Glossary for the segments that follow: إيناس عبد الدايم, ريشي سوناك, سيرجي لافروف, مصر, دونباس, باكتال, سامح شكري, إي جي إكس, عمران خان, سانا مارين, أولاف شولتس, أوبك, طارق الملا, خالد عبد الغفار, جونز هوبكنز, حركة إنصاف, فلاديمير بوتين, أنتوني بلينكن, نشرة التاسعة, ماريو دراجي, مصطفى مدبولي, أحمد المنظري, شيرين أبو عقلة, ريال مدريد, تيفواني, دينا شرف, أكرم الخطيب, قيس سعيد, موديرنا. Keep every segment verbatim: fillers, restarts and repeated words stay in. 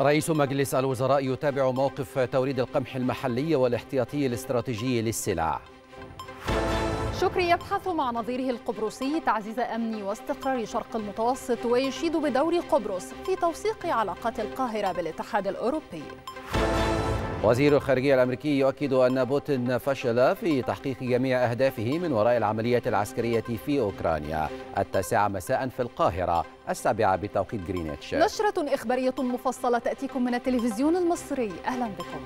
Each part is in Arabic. رئيس مجلس الوزراء يتابع موقف توريد القمح المحلي والاحتياطي الاستراتيجي للسلع. شكري يبحث مع نظيره القبرصي تعزيز أمن واستقرار شرق المتوسط ويشيد بدور قبرص في توثيق علاقات القاهرة بالاتحاد الأوروبي. وزير الخارجية الأمريكي يؤكد أن بوتين فشل في تحقيق جميع أهدافه من وراء العمليات العسكرية في أوكرانيا. التاسعة مساء في القاهرة، السابعة بتوقيت جرينتش. نشرة إخبارية مفصلة تأتيكم من التلفزيون المصري، أهلا بكم.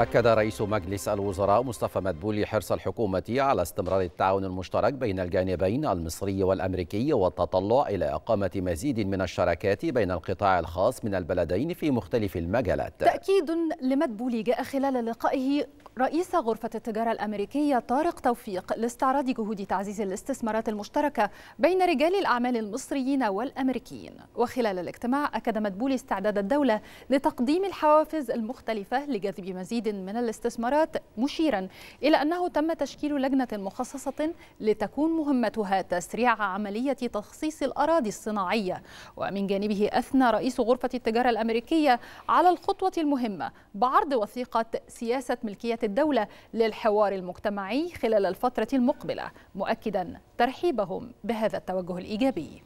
أكد رئيس مجلس الوزراء مصطفى مدبولي حرص الحكومة على استمرار التعاون المشترك بين الجانبين المصري والأمريكي والتطلع إلى إقامة مزيد من الشراكات بين القطاع الخاص من البلدين في مختلف المجالات. تأكيد لمدبولي جاء خلال لقائه رئيس غرفة التجارة الأمريكية طارق توفيق لاستعراض جهود تعزيز الاستثمارات المشتركة بين رجال الأعمال المصريين والأمريكيين. وخلال الاجتماع أكد مدبولي استعداد الدولة لتقديم الحوافز المختلفة لجذب مزيد من الاستثمارات، مشيرا إلى أنه تم تشكيل لجنة مخصصة لتكون مهمتها تسريع عملية تخصيص الأراضي الصناعية. ومن جانبه أثنى رئيس غرفة التجارة الأمريكية على الخطوة المهمة بعرض وثيقة سياسة ملكية الدولة للحوار المجتمعي خلال الفترة المقبلة، مؤكدا ترحيبهم بهذا التوجه الإيجابي.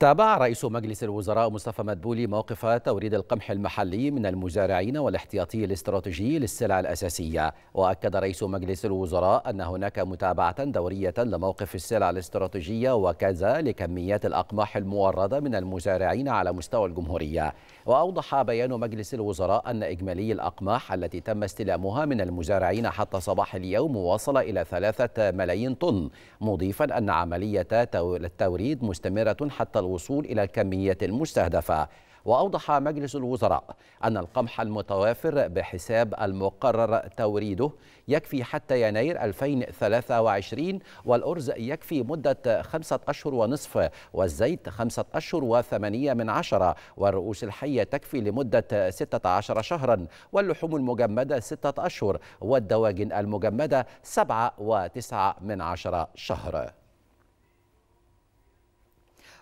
تابع رئيس مجلس الوزراء مصطفى مدبولي موقف توريد القمح المحلي من المزارعين والاحتياطي الاستراتيجي للسلع الأساسية. وأكد رئيس مجلس الوزراء أن هناك متابعة دورية لموقف السلع الاستراتيجية وكذا لكميات الأقماح الموردة من المزارعين على مستوى الجمهورية. وأوضح بيان مجلس الوزراء أن إجمالي الأقماح التي تم استلامها من المزارعين حتى صباح اليوم وصل إلى ثلاثة ملايين طن، مضيفا أن عملية التوريد مستمرة حتى الوصول إلى الكمية المستهدفة. وأوضح مجلس الوزراء أن القمح المتوافر بحساب المقرر توريده يكفي حتى يناير ألفين وثلاثة وعشرين، والأرز يكفي مدة خمسة أشهر ونصف، والزيت خمسة أشهر وثمانية من عشرة، والرؤوس الحية تكفي لمدة ستة عشر شهرا، واللحوم المجمدة ستة أشهر، والدواجن المجمدة سبعة وتسعة من عشرة شهر.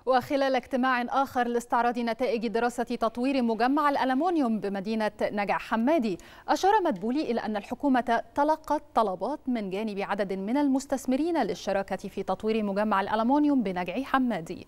وخلال اجتماع آخر لاستعراض نتائج دراسة تطوير مجمع الألمنيوم بمدينة نجع حمادي، أشار مدبولي إلى أن الحكومة تلقت طلبات من جانب عدد من المستثمرين للشراكة في تطوير مجمع الألمنيوم بنجع حمادي.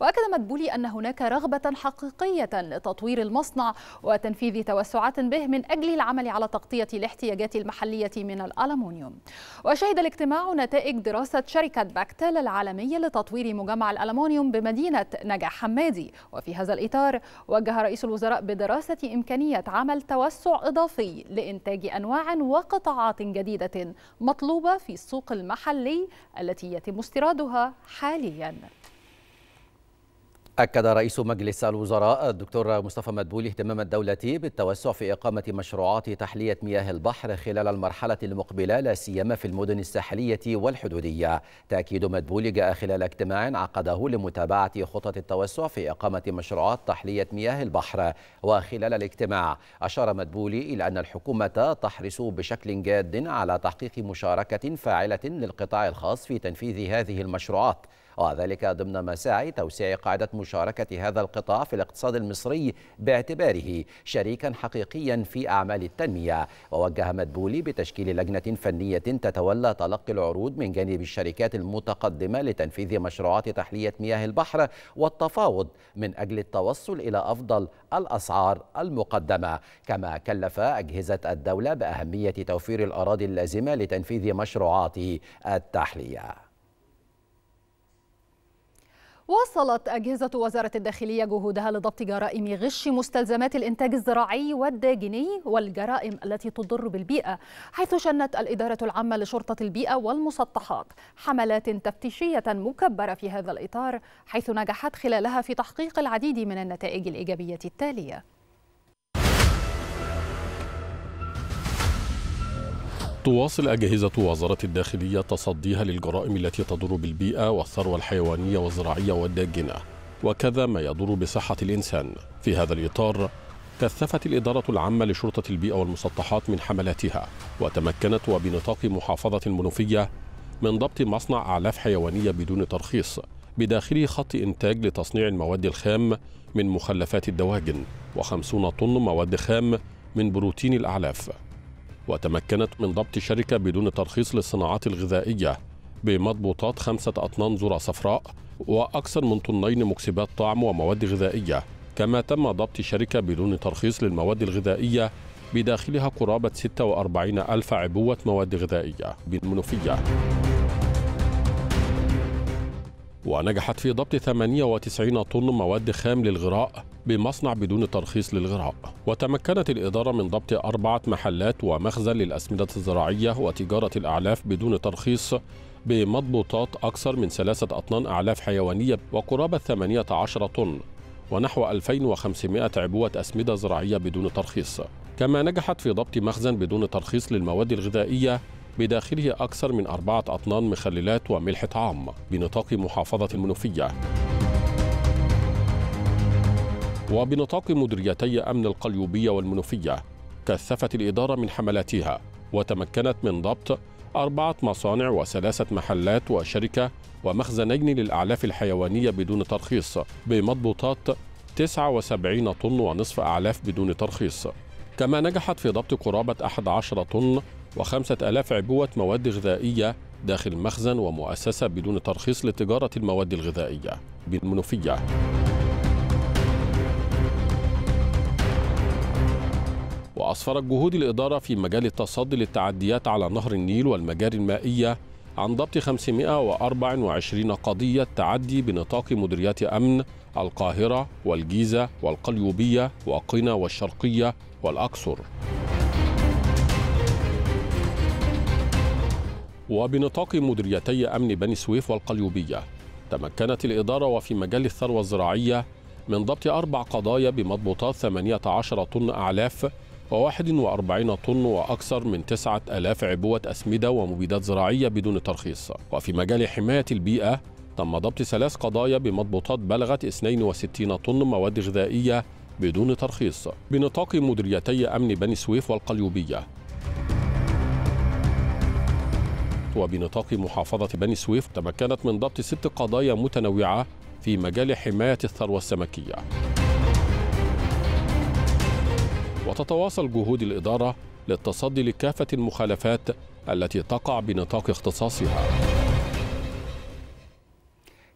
وأكد مدبولي أن هناك رغبة حقيقية لتطوير المصنع وتنفيذ توسعات به من أجل العمل على تغطية الاحتياجات المحلية من الألمنيوم. وشهد الاجتماع نتائج دراسة شركة باكتال العالمية لتطوير مجمع الألمنيوم بمدينة مدينة نجع حمادي. وفي هذا الإطار وجه رئيس الوزراء بدراسة إمكانية عمل توسع إضافي لإنتاج أنواع وقطاعات جديدة مطلوبة في السوق المحلي التي يتم استيرادها حالياً. أكد رئيس مجلس الوزراء الدكتور مصطفى مدبولي اهتمام الدولة بالتوسع في إقامة مشروعات تحلية مياه البحر خلال المرحلة المقبلة، لا سيما في المدن الساحلية والحدودية. تأكيد مدبولي جاء خلال اجتماع عقده لمتابعة خطط التوسع في إقامة مشروعات تحلية مياه البحر. وخلال الاجتماع أشار مدبولي إلى أن الحكومة تحرص بشكل جاد على تحقيق مشاركة فاعلة للقطاع الخاص في تنفيذ هذه المشروعات، وذلك ضمن مساعي توسيع قاعدة مشاركة هذا القطاع في الاقتصاد المصري باعتباره شريكا حقيقيا في أعمال التنمية. ووجه مدبولي بتشكيل لجنة فنية تتولى تلقي العروض من جانب الشركات المتقدمة لتنفيذ مشروعات تحلية مياه البحر والتفاوض من أجل التوصل إلى أفضل الأسعار المقدمة. كما كلف أجهزة الدولة بأهمية توفير الأراضي اللازمة لتنفيذ مشروعات التحلية. واصلت أجهزة وزارة الداخلية جهودها لضبط جرائم غش مستلزمات الإنتاج الزراعي والداجني والجرائم التي تضر بالبيئة، حيث شنت الإدارة العامة لشرطة البيئة والمسطحات حملات تفتيشية مكبرة في هذا الإطار، حيث نجحت خلالها في تحقيق العديد من النتائج الإيجابية التالية. تواصل أجهزة وزارة الداخلية تصديها للجرائم التي تضر بالبيئة والثروة الحيوانية والزراعية والداجنة، وكذا ما يضر بصحة الإنسان. في هذا الإطار كثفت الإدارة العامة لشرطة البيئة والمسطحات من حملاتها، وتمكنت وبنطاق محافظة المنوفية من ضبط مصنع أعلاف حيوانية بدون ترخيص بداخله خط إنتاج لتصنيع المواد الخام من مخلفات الدواجن وخمسين طن مواد خام من بروتين الأعلاف. وتمكنت من ضبط شركة بدون ترخيص للصناعات الغذائية بمضبوطات خمسة أطنان ذرة صفراء وأكثر من طنين مكسبات طعم ومواد غذائية، كما تم ضبط شركة بدون ترخيص للمواد الغذائية بداخلها قرابة ستة وأربعين ألف عبوة مواد غذائية بالمنوفية. ونجحت في ضبط ثمانية وتسعين طن مواد خام للغراء بمصنع بدون ترخيص للغراء. وتمكنت الإدارة من ضبط أربعة محلات ومخزن للأسمدة الزراعية وتجارة الأعلاف بدون ترخيص بمضبوطات أكثر من ثلاثة أطنان أعلاف حيوانية وقرابة ثمانية عشر طن ونحو ألفين وخمسمائة عبوة أسمدة زراعية بدون ترخيص. كما نجحت في ضبط مخزن بدون ترخيص للمواد الغذائية بداخله أكثر من أربعة أطنان مخللات وملح طعام بنطاق محافظة المنوفية. وبنطاق مديريتي أمن القليوبية والمنوفية كثفت الإدارة من حملاتها، وتمكنت من ضبط أربعة مصانع وثلاثة محلات وشركة ومخزنين للأعلاف الحيوانية بدون ترخيص بمضبوطات تسعة وسبعين طن ونصف أعلاف بدون ترخيص. كما نجحت في ضبط قرابة أحد عشر طن وخمسة آلاف عبوة مواد غذائية داخل مخزن ومؤسسة بدون ترخيص لتجارة المواد الغذائية بالمنوفية. وأسفرت جهود الإدارة في مجال التصدي للتعديات على نهر النيل والمجاري المائية عن ضبط خمسمائة وأربعة وعشرين قضية تعدي بنطاق مديريات أمن القاهرة والجيزة والقليوبية وقنا والشرقية والأقصر. وبنطاق مديريتي أمن بني سويف والقليوبية تمكنت الإدارة وفي مجال الثروة الزراعية من ضبط أربع قضايا بمضبوطات ثمانية عشر طن أعلاف وواحد وأربعين طن وأكثر من تسعة آلاف عبوة أسمدة ومبيدات زراعية بدون ترخيص. وفي مجال حماية البيئة تم ضبط ثلاث قضايا بمضبوطات بلغت اثنين وستين طن مواد غذائية بدون ترخيص بنطاق مديريتي أمن بني سويف والقليوبية. وبنطاق محافظة بني سويف تمكنت من ضبط ست قضايا متنوعة في مجال حماية الثروة السمكية. وتتواصل جهود الإدارة للتصدي لكافة المخالفات التي تقع بنطاق اختصاصها.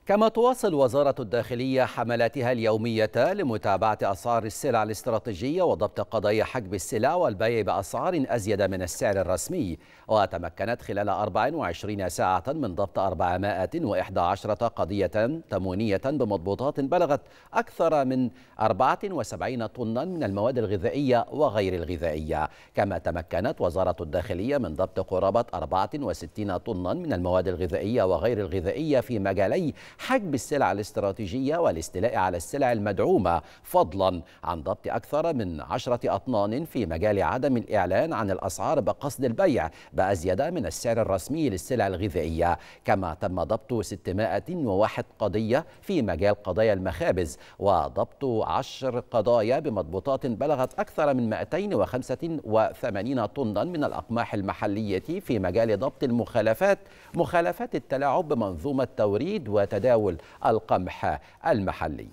كما تواصل وزارة الداخلية حملاتها اليومية لمتابعة أسعار السلع الاستراتيجية وضبط قضايا حجب السلع والبيع بأسعار أزيد من السعر الرسمي، وتمكنت خلال أربع وعشرين ساعة من ضبط أربعمائة وإحدى عشرة قضية تموينية بمضبوطات بلغت أكثر من أربعة وسبعين طنا من المواد الغذائية وغير الغذائية. كما تمكنت وزارة الداخلية من ضبط قرابة أربعة وستين طنا من المواد الغذائية وغير الغذائية في مجالي حجب السلع الاستراتيجية والاستيلاء على السلع المدعومة، فضلا عن ضبط أكثر من عشرة أطنان في مجال عدم الإعلان عن الأسعار بقصد البيع بأزيد من السعر الرسمي للسلع الغذائية. كما تم ضبط ستمائة وواحد قضية في مجال قضايا المخابز وضبط عشر قضايا بمضبوطات بلغت أكثر من مائتين وخمسة وثمانين طنا من الأقماح المحلية في مجال ضبط المخالفات مخالفات التلاعب بمنظومة توريد وتداول تداول القمح المحلي.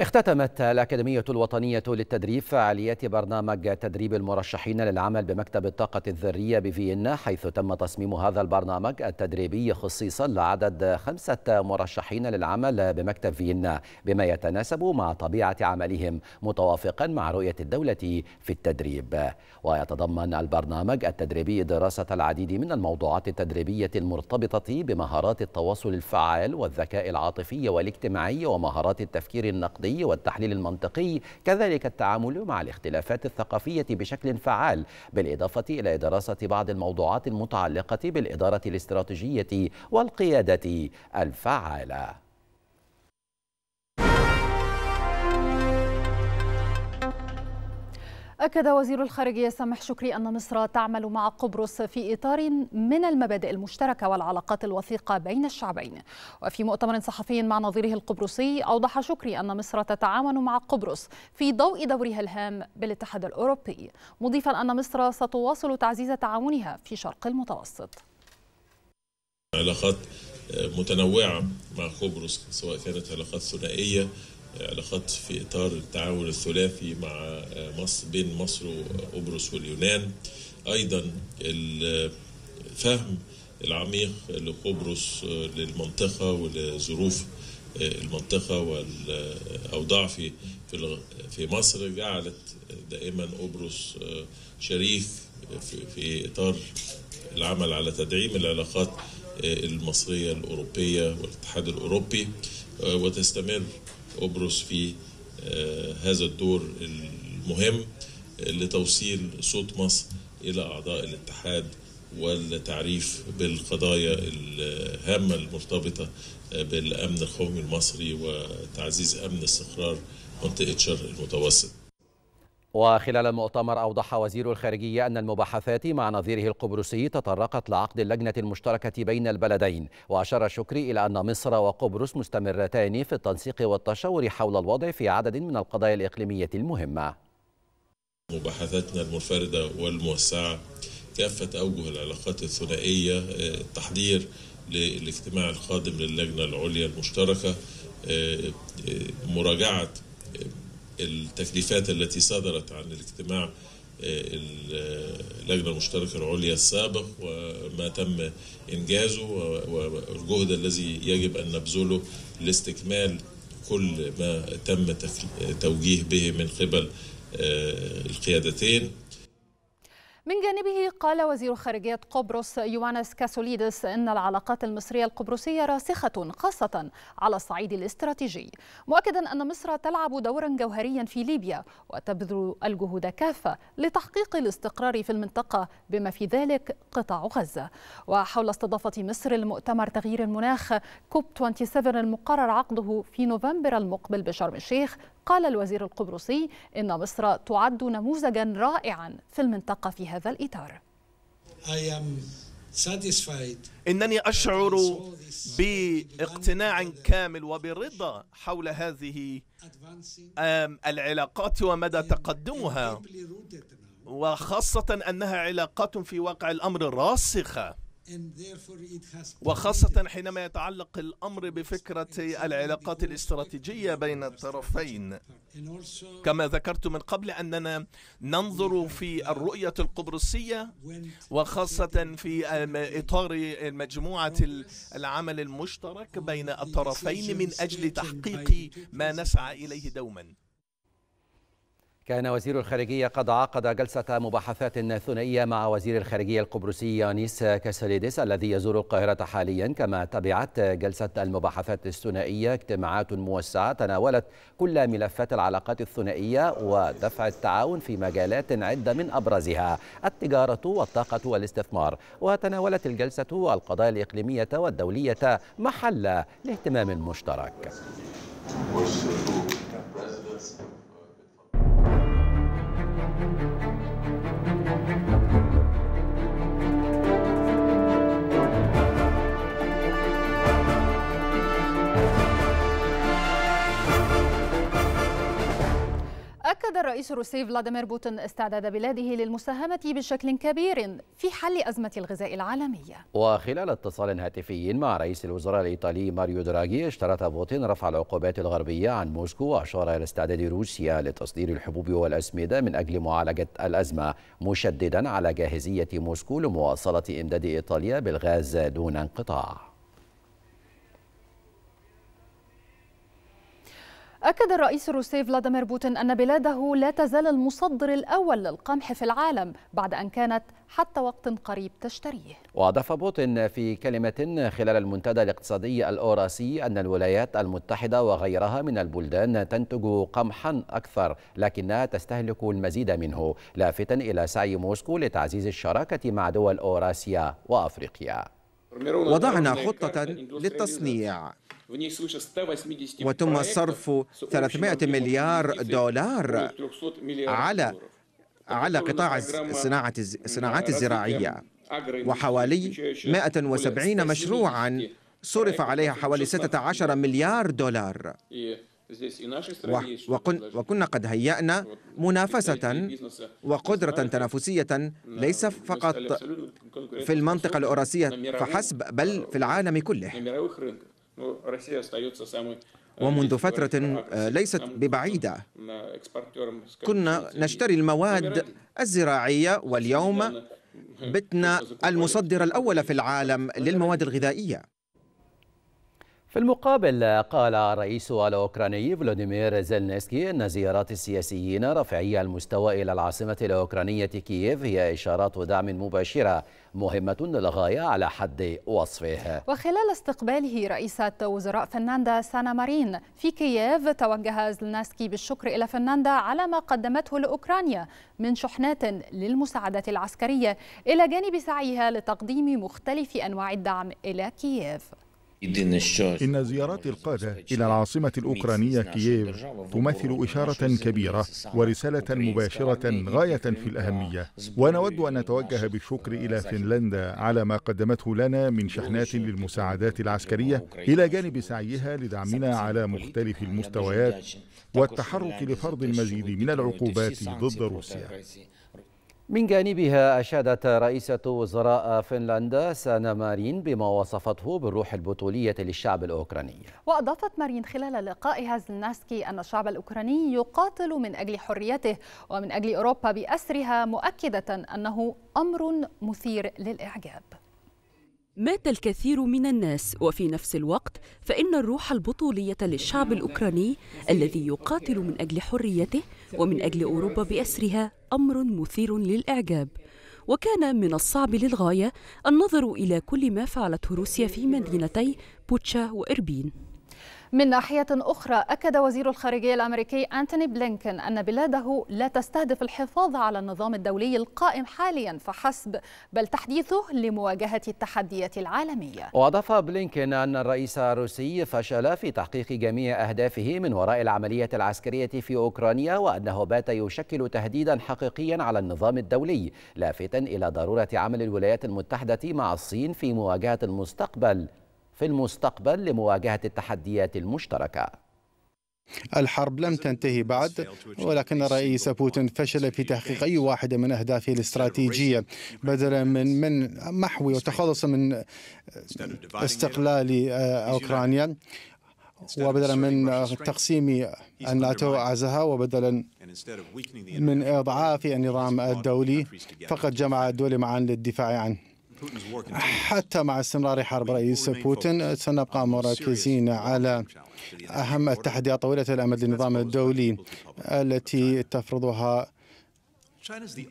اختتمت الأكاديمية الوطنية للتدريب فعاليات برنامج تدريب المرشحين للعمل بمكتب الطاقة الذرية بفيينا، حيث تم تصميم هذا البرنامج التدريبي خصيصا لعدد خمسة مرشحين للعمل بمكتب فيينا بما يتناسب مع طبيعة عملهم متوافقا مع رؤية الدولة في التدريب. ويتضمن البرنامج التدريبي دراسة العديد من الموضوعات التدريبية المرتبطة بمهارات التواصل الفعال والذكاء العاطفي والاجتماعي ومهارات التفكير النقدي والتحليل المنطقي، كذلك التعامل مع الاختلافات الثقافية بشكل فعال، بالإضافة إلى دراسة بعض الموضوعات المتعلقة بالإدارة الاستراتيجية والقيادة الفعالة. أكد وزير الخارجية سامح شكري أن مصر تعمل مع قبرص في إطار من المبادئ المشتركة والعلاقات الوثيقة بين الشعبين. وفي مؤتمر صحفي مع نظيره القبرصي أوضح شكري أن مصر تتعاون مع قبرص في ضوء دورها الهام بالاتحاد الأوروبي، مضيفا أن مصر ستواصل تعزيز تعاونها في شرق المتوسط. علاقات متنوعة مع قبرص، سواء كانت علاقات ثنائية، علاقات في إطار التعاون الثلاثي مع مصر بين مصر وقبرص واليونان، أيضا الفهم العميق لقبرص للمنطقة ولظروف المنطقة والأوضاع في في مصر جعلت دائما قبرص شريف في إطار العمل على تدعيم العلاقات المصرية الأوروبية والاتحاد الأوروبي، وتستمر قبرص في هذا الدور المهم لتوصيل صوت مصر إلى أعضاء الاتحاد والتعريف بالقضايا الهامة المرتبطة بالأمن القومي المصري وتعزيز أمن استقرار منطقة شرق المتوسط. وخلال المؤتمر أوضح وزير الخارجية أن المباحثات مع نظيره القبرصي تطرقت لعقد اللجنة المشتركة بين البلدين، وأشار شكري إلى أن مصر وقبرص مستمرتان في التنسيق والتشاور حول الوضع في عدد من القضايا الإقليمية المهمة. مباحثاتنا المنفردة والموسعة، كافة أوجه العلاقات الثنائية، التحضير للاجتماع القادم للجنة العليا المشتركة، مراجعة التكليفات التي صدرت عن الاجتماع اللجنة المشتركة العليا السابق وما تم إنجازه والجهد الذي يجب أن نبذله لاستكمال كل ما تم توجيه به من قبل القيادتين. من جانبه قال وزير خارجية قبرص يوانيس كاسوليديس إن العلاقات المصرية القبرصية راسخة خاصة على الصعيد الاستراتيجي، مؤكدا أن مصر تلعب دورا جوهريا في ليبيا وتبذل الجهود كافة لتحقيق الاستقرار في المنطقة بما في ذلك قطاع غزة. وحول استضافة مصر المؤتمر تغيير المناخ كوب سبعة وعشرين المقرر عقده في نوفمبر المقبل بشرم الشيخ، قال الوزير القبرصي إن مصر تعد نموذجا رائعا في المنطقة في هذا الإطار. إنني أشعر باقتناع كامل وبرضا حول هذه العلاقات ومدى تقدمها، وخاصة أنها علاقات في واقع الأمر راسخة، وخاصة حينما يتعلق الأمر بفكرة العلاقات الاستراتيجية بين الطرفين. كما ذكرت من قبل أننا ننظر في الرؤية القبرصية وخاصة في إطار مجموعة العمل المشترك بين الطرفين من أجل تحقيق ما نسعى إليه دوما. كان وزير الخارجية قد عقد جلسة مباحثات ثنائية مع وزير الخارجية القبرصي يوانيس كاسوليديس الذي يزور القاهرة حاليا، كما تبعت جلسة المباحثات الثنائية اجتماعات موسعة تناولت كل ملفات العلاقات الثنائية ودفع التعاون في مجالات عدة من أبرزها التجارة والطاقة والاستثمار. وتناولت الجلسة القضايا الإقليمية والدولية محل لاهتمام مشترك. أكد الرئيس الروسي فلاديمير بوتين استعداد بلاده للمساهمة بشكل كبير في حل أزمة الغذاء العالمية. وخلال اتصال هاتفي مع رئيس الوزراء الإيطالي ماريو دراجي، اشترط بوتين رفع العقوبات الغربية عن موسكو، وأشار إلى استعداد روسيا لتصدير الحبوب والأسمدة من أجل معالجة الأزمة، مشددا على جاهزية موسكو لمواصلة إمداد إيطاليا بالغاز دون انقطاع. أكد الرئيس الروسي فلاديمير بوتين أن بلاده لا تزال المصدر الأول للقمح في العالم بعد أن كانت حتى وقت قريب تشتريه. وأضاف بوتين في كلمة خلال المنتدى الاقتصادي الأوراسي أن الولايات المتحدة وغيرها من البلدان تنتج قمحا أكثر لكنها تستهلك المزيد منه، لافتا إلى سعي موسكو لتعزيز الشراكة مع دول أوراسيا وأفريقيا. وضعنا خطة للتصنيع وتم صرف ثلاثمائة مليار دولار على على قطاع الصناعة الصناعات الزراعية، وحوالي مئة وسبعين مشروعا صرف عليها حوالي ستة عشر مليار دولار. وكنا قد هيأنا منافسة وقدرة تنافسية ليس فقط في المنطقة الأوراسية فحسب، بل في العالم كله. ومنذ فترة ليست ببعيدة كنا نشتري المواد الزراعية، واليوم بتنا المصدر الأول في العالم للمواد الغذائية. في المقابل قال الرئيس الأوكراني فلوديمير زيلنسكي أن زيارات السياسيين رافعي المستوى إلى العاصمة الأوكرانية كييف هي إشارات دعم مباشرة مهمة للغاية على حد وصفه. وخلال استقباله رئيسة وزراء فنلندا سانا مارين في كييف، توجه زيلنسكي بالشكر إلى فنلندا على ما قدمته لأوكرانيا من شحنات للمساعدات العسكرية، إلى جانب سعيها لتقديم مختلف أنواع الدعم إلى كييف. إن زيارات القادة إلى العاصمة الأوكرانية كييف تمثل إشارة كبيرة ورسالة مباشرة غاية في الأهمية، ونود أن نتوجه بالشكر إلى فنلندا على ما قدمته لنا من شحنات للمساعدات العسكرية، إلى جانب سعيها لدعمنا على مختلف المستويات والتحرك لفرض المزيد من العقوبات ضد روسيا. من جانبها أشادت رئيسة وزراء فنلندا سانا مارين بما وصفته بالروح البطولية للشعب الأوكراني. وأضافت مارين خلال لقائها زيلنسكي أن الشعب الأوكراني يقاتل من أجل حريته ومن أجل أوروبا بأسرها، مؤكدة أنه أمر مثير للإعجاب. مات الكثير من الناس، وفي نفس الوقت فإن الروح البطولية للشعب الأوكراني الذي يقاتل من أجل حريته ومن أجل أوروبا بأسرها أمر مثير للإعجاب. وكان من الصعب للغاية النظر إلى كل ما فعلته روسيا في مدينتي بوتشا وإربين. من ناحية أخرى، أكد وزير الخارجية الأمريكي أنتوني بلينكن أن بلاده لا تستهدف الحفاظ على النظام الدولي القائم حاليا فحسب، بل تحديثه لمواجهة التحديات العالمية. وأضاف بلينكن أن الرئيس الروسي فشل في تحقيق جميع أهدافه من وراء العملية العسكرية في أوكرانيا، وأنه بات يشكل تهديدا حقيقيا على النظام الدولي، لافتا إلى ضرورة عمل الولايات المتحدة مع الصين في مواجهة المستقبل في المستقبل لمواجهة التحديات المشتركة. الحرب لم تنتهي بعد، ولكن الرئيس بوتين فشل في تحقيق أي واحدة من أهدافه الاستراتيجية. بدلا من من محو وتخلص من استقلال أوكرانيا، وبدلا من تقسيم الناتو وعزها، وبدلا من إضعاف النظام الدولي فقد جمع الدول معا للدفاع عنه. حتى مع استمرار حرب رئيس بوتين سنبقى مركزين على أهم التحديات طويلة الأمد للنظام الدولي التي تفرضها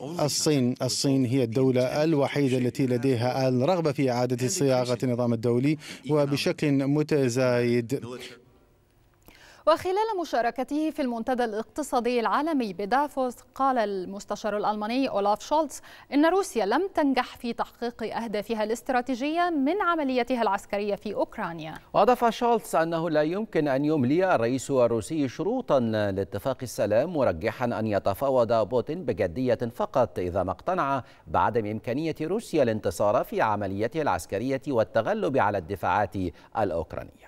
الصين. الصين هي الدولة الوحيدة التي لديها الرغبة في إعادة صياغة النظام الدولي وبشكل متزايد. وخلال مشاركته في المنتدى الاقتصادي العالمي بدافوس، قال المستشار الألماني أولاف شولتس إن روسيا لم تنجح في تحقيق أهدافها الاستراتيجية من عمليتها العسكرية في أوكرانيا. وأضاف شولتس أنه لا يمكن أن يملي الرئيس الروسي شروطا لاتفاق السلام، مرجحا أن يتفاوض بوتين بجدية فقط إذا ما اقتنع بعدم إمكانية روسيا الانتصار في عمليتها العسكرية والتغلب على الدفاعات الأوكرانية.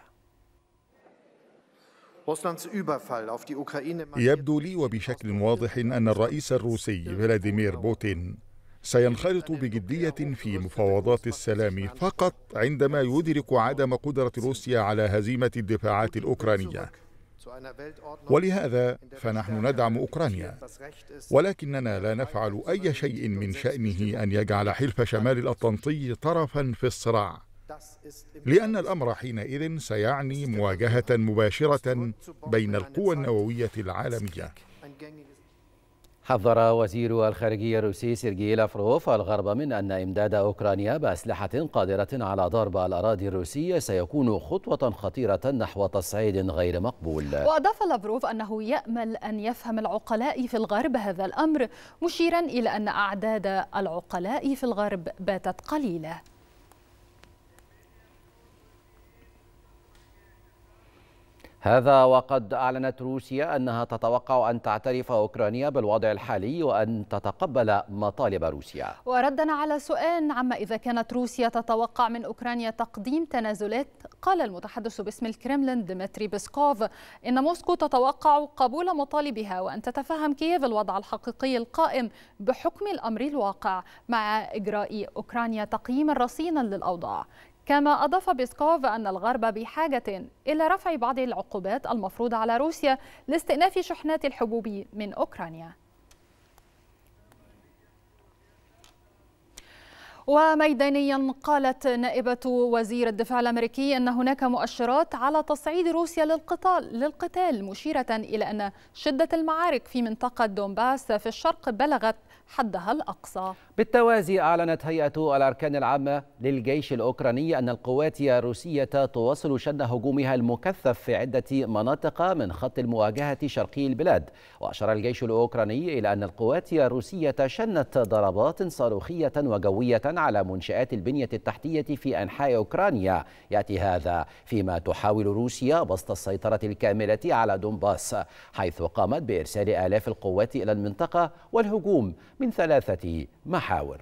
يبدو لي وبشكل واضح أن الرئيس الروسي فلاديمير بوتين سينخرط بجدية في مفاوضات السلام فقط عندما يدرك عدم قدرة روسيا على هزيمة الدفاعات الأوكرانية، ولهذا فنحن ندعم أوكرانيا، ولكننا لا نفعل أي شيء من شأنه أن يجعل حلف شمال الأطلنطي طرفا في الصراع، لأن الأمر حينئذ سيعني مواجهة مباشرة بين القوى النووية العالمية. حذر وزير الخارجية الروسي سيرجي لافروف الغرب من أن إمداد أوكرانيا بأسلحة قادرة على ضرب الأراضي الروسية سيكون خطوة خطيرة نحو تصعيد غير مقبول. وأضاف لافروف أنه يأمل أن يفهم العقلاء في الغرب هذا الأمر، مشيرا إلى أن أعداد العقلاء في الغرب باتت قليلة. هذا وقد أعلنت روسيا أنها تتوقع أن تعترف أوكرانيا بالوضع الحالي وأن تتقبل مطالب روسيا. وردا على سؤال عما إذا كانت روسيا تتوقع من أوكرانيا تقديم تنازلات، قال المتحدث باسم الكرملين ديمتري بيسكوف إن موسكو تتوقع قبول مطالبها وأن تتفهم كييف الوضع الحقيقي القائم بحكم الأمر الواقع مع إجراء أوكرانيا تقييما رصينا للأوضاع. كما أضاف بيسكوف أن الغرب بحاجة إلى رفع بعض العقوبات المفروضة على روسيا لاستئناف شحنات الحبوب من أوكرانيا. وميدانيا قالت نائبة وزير الدفاع الأمريكي أن هناك مؤشرات على تصعيد روسيا للقتال, للقتال مشيرة إلى أن شدة المعارك في منطقة دونباس في الشرق بلغت حدها الأقصى. بالتوازي أعلنت هيئة الأركان العامة للجيش الأوكراني أن القوات الروسية تواصل شن هجومها المكثف في عدة مناطق من خط المواجهة شرقي البلاد. وأشار الجيش الأوكراني إلى أن القوات الروسية شنت ضربات صاروخية وجوية على منشآت البنية التحتية في أنحاء أوكرانيا. يأتي هذا فيما تحاول روسيا بسط السيطرة الكاملة على دونباس، حيث قامت بإرسال آلاف القوات إلى المنطقة والهجوم من ثلاثة محاور.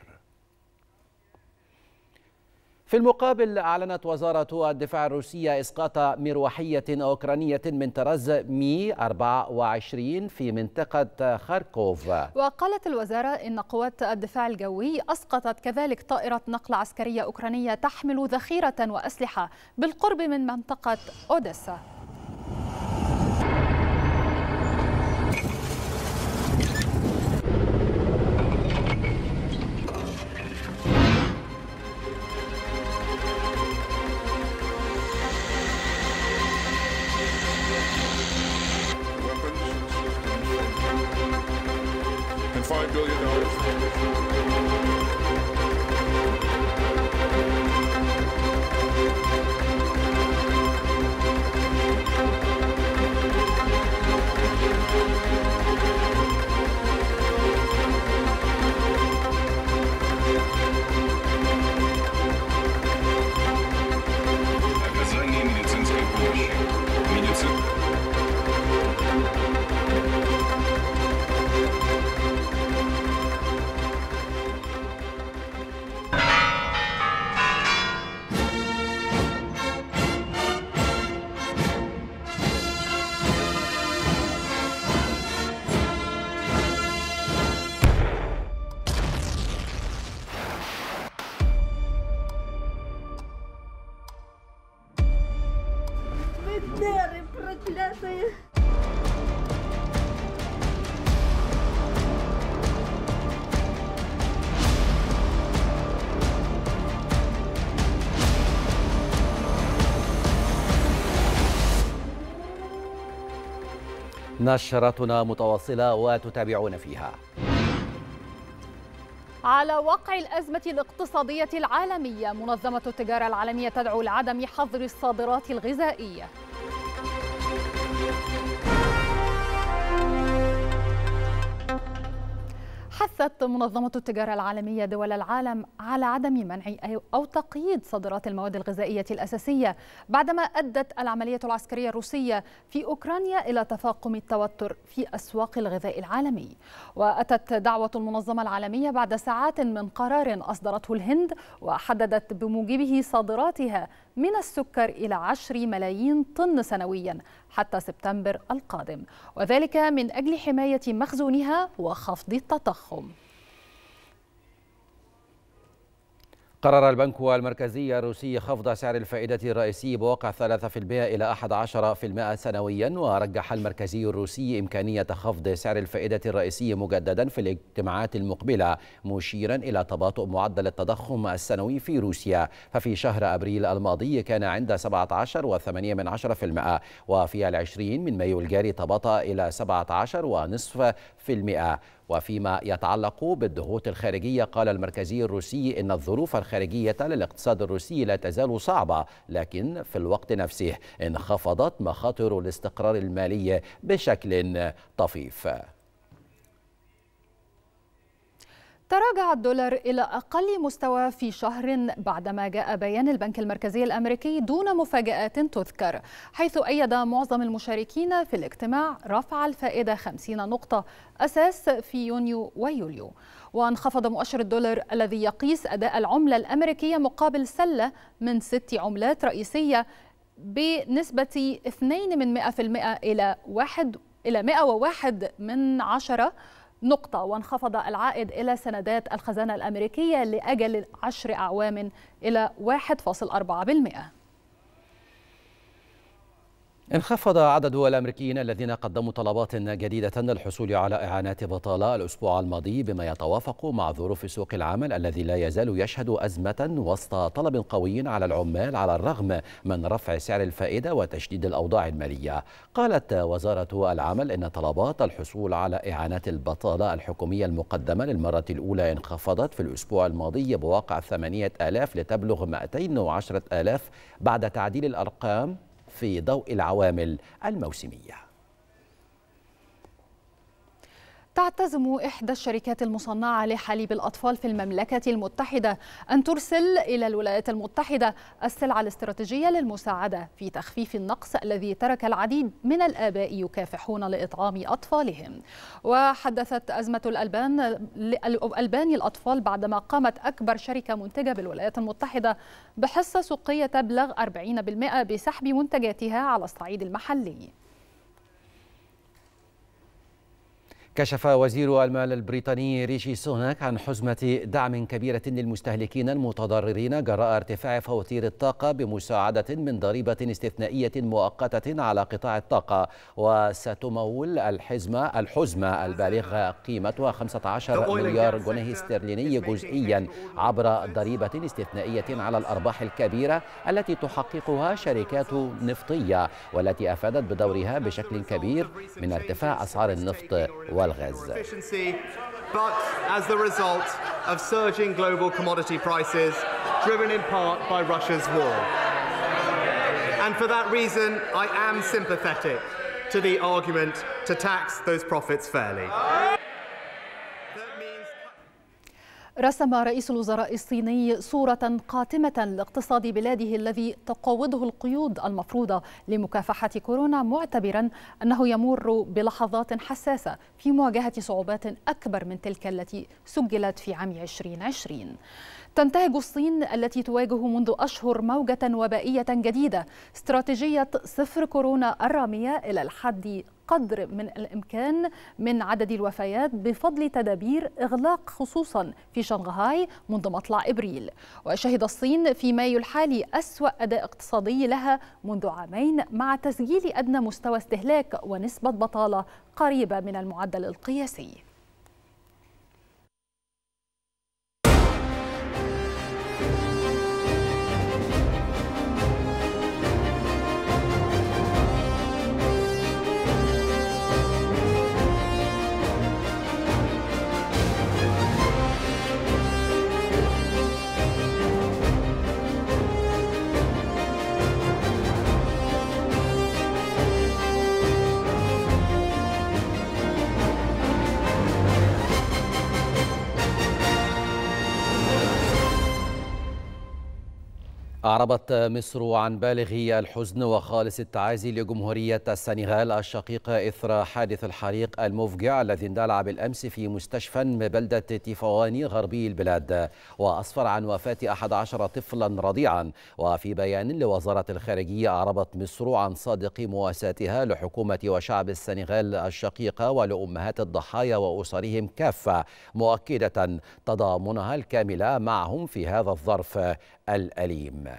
في المقابل أعلنت وزارة الدفاع الروسية إسقاط مروحية أوكرانية من طراز مي أربعة وعشرين في منطقة خاركوف. وقالت الوزارة إن قوات الدفاع الجوي أسقطت كذلك طائرة نقل عسكرية أوكرانية تحمل ذخيرة وأسلحة بالقرب من منطقة أوديسا. نشرتنا متواصلة وتتابعون فيها. على وقع الأزمة الاقتصادية العالمية، منظمة التجارة العالمية تدعو لعدم حظر الصادرات الغذائية. حثت منظمة التجارة العالمية دول العالم على عدم منع أو تقييد صادرات المواد الغذائية الأساسية بعدما أدت العملية العسكرية الروسية في أوكرانيا إلى تفاقم التوتر في أسواق الغذاء العالمي. وأتت دعوة المنظمة العالمية بعد ساعات من قرار أصدرته الهند وحددت بموجبه صادراتها من السكر إلى عشرة ملايين طن سنويا حتى سبتمبر القادم، وذلك من أجل حماية مخزونها وخفض التضخم. قرر البنك المركزي الروسي خفض سعر الفائدة الرئيسي بواقع ثلاثة بالمئة إلى أحد عشر بالمئة سنويا. ورجح المركزي الروسي إمكانية خفض سعر الفائدة الرئيسي مجددا في الاجتماعات المقبلة، مشيرا إلى تباطؤ معدل التضخم السنوي في روسيا، ففي شهر أبريل الماضي كان عند سبعة عشر فاصلة ثمانية بالمئة وفي العشرين من مايو الجاري تباطأ إلى سبعة عشر فاصلة خمسة بالمئة. وفيما يتعلق بالضغوط الخارجية، قال المركزي الروسي إن الظروف الخارجية للاقتصاد الروسي لا تزال صعبة، لكن في الوقت نفسه انخفضت مخاطر الاستقرار المالي بشكل طفيف. تراجع الدولار إلى أقل مستوى في شهر بعدما جاء بيان البنك المركزي الأمريكي دون مفاجآت تذكر، حيث أيد معظم المشاركين في الاجتماع رفع الفائدة خمسين نقطة أساس في يونيو ويوليو. وانخفض مؤشر الدولار الذي يقيس أداء العملة الأمريكية مقابل سلة من ست عملات رئيسية بنسبة اثنين من مئة في المئة إلى واحد إلى مئة وواحد من عشرة نقطة، وانخفض العائد إلى سندات الخزانة الأمريكية لأجل عشر أعوام إلى واحد فاصل أربعة بالمئة. انخفض عدد الأمريكيين الذين قدموا طلبات جديدة للحصول على إعانات بطالة الأسبوع الماضي، بما يتوافق مع ظروف سوق العمل الذي لا يزال يشهد أزمة وسط طلب قوي على العمال على الرغم من رفع سعر الفائدة وتشديد الأوضاع المالية. قالت وزارة العمل إن طلبات الحصول على إعانات البطالة الحكومية المقدمة للمرة الأولى انخفضت في الأسبوع الماضي بواقع ثمانية آلاف لتبلغ مئتين وعشرة آلاف بعد تعديل الأرقام في ضوء العوامل الموسمية. تعتزم إحدى الشركات المصنعة لحليب الأطفال في المملكة المتحدة أن ترسل إلى الولايات المتحدة السلعة الاستراتيجية للمساعدة في تخفيف النقص الذي ترك العديد من الآباء يكافحون لإطعام أطفالهم. وحدثت أزمة الألبان الألبان الأطفال بعدما قامت أكبر شركة منتجة بالولايات المتحدة بحصة سوقية تبلغ أربعين بالمئة بسحب منتجاتها على الصعيد المحلي. كشف وزير المال البريطاني ريشي سوناك عن حزمة دعم كبيرة للمستهلكين المتضررين جراء ارتفاع فواتير الطاقة بمساعدة من ضريبة استثنائية مؤقتة على قطاع الطاقة، وستمول الحزمة الحزمة البالغة قيمتها خمسة عشر مليار جنيه استرليني جزئيا عبر ضريبة استثنائية على الأرباح الكبيرة التي تحققها شركات نفطية، والتي أفادت بدورها بشكل كبير من ارتفاع أسعار النفط و efficiency, but as the result of surging global commodity prices driven in part by Russia's war. And for that reason, I am sympathetic to the argument to tax those profits fairly. رسم رئيس الوزراء الصيني صورة قاتمة لاقتصاد بلاده الذي تقوضه القيود المفروضة لمكافحة كورونا، معتبرا أنه يمر بلحظات حساسة في مواجهة صعوبات أكبر من تلك التي سجلت في عام ألفين وعشرين. تنتهج الصين التي تواجه منذ أشهر موجة وبائية جديدة استراتيجية صفر كورونا الرامية إلى الحد قدر من الإمكان من عدد الوفيات بفضل تدابير إغلاق خصوصا في شنغهاي منذ مطلع إبريل. وشهد الصين في مايو الحالي أسوأ أداء اقتصادي لها منذ عامين، مع تسجيل أدنى مستوى استهلاك ونسبة بطالة قريبة من المعدل القياسي. أعربت مصر عن بالغ الحزن وخالص التعازي لجمهورية السنغال الشقيقة إثر حادث الحريق المفجع الذي اندلع بالأمس في مستشفى ببلدة تيفواني غربي البلاد وأسفر عن وفاة أحد عشر طفلا رضيعا. وفي بيان لوزارة الخارجية أعربت مصر عن صادق مواساتها لحكومة وشعب السنغال الشقيقة ولأمهات الضحايا وأسرهم كافة، مؤكدة تضامنها الكامل معهم في هذا الظرف الأليم.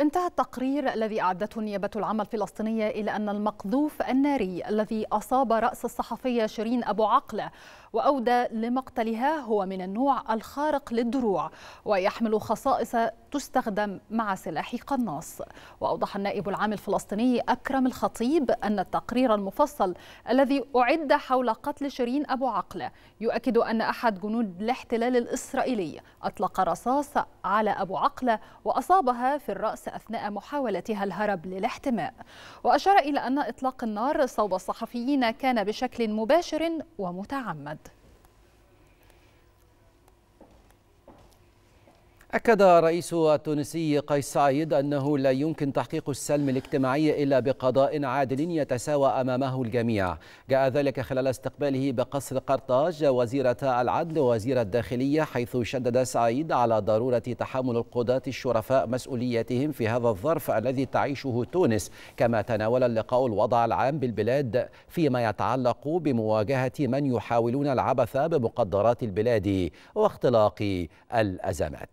انتهى التقرير الذي أعدته نيابة العمل الفلسطينية إلى أن المقذوف الناري الذي أصاب رأس الصحفية شيرين أبو عقلة وأودى لمقتلها هو من النوع الخارق للدروع ويحمل خصائص تستخدم مع سلاح قناص. وأوضح النائب العام الفلسطيني أكرم الخطيب أن التقرير المفصل الذي أعد حول قتل شيرين أبو عقلة يؤكد أن أحد جنود الاحتلال الإسرائيلي أطلق رصاص على أبو عقلة وأصابها في الرأس أثناء محاولتها الهرب للاحتماء، وأشار إلى أن إطلاق النار صوب الصحفيين كان بشكل مباشر ومتعمد. أكد الرئيس التونسي قيس سعيد أنه لا يمكن تحقيق السلم الاجتماعي إلا بقضاء عادل يتساوى أمامه الجميع. جاء ذلك خلال استقباله بقصر قرطاج وزيرة العدل ووزير الداخلية، حيث شدد سعيد على ضرورة تحمل القضاة الشرفاء مسؤوليتهم في هذا الظرف الذي تعيشه تونس، كما تناول اللقاء الوضع العام بالبلاد فيما يتعلق بمواجهة من يحاولون العبث بمقدرات البلاد واختلاق الأزمات.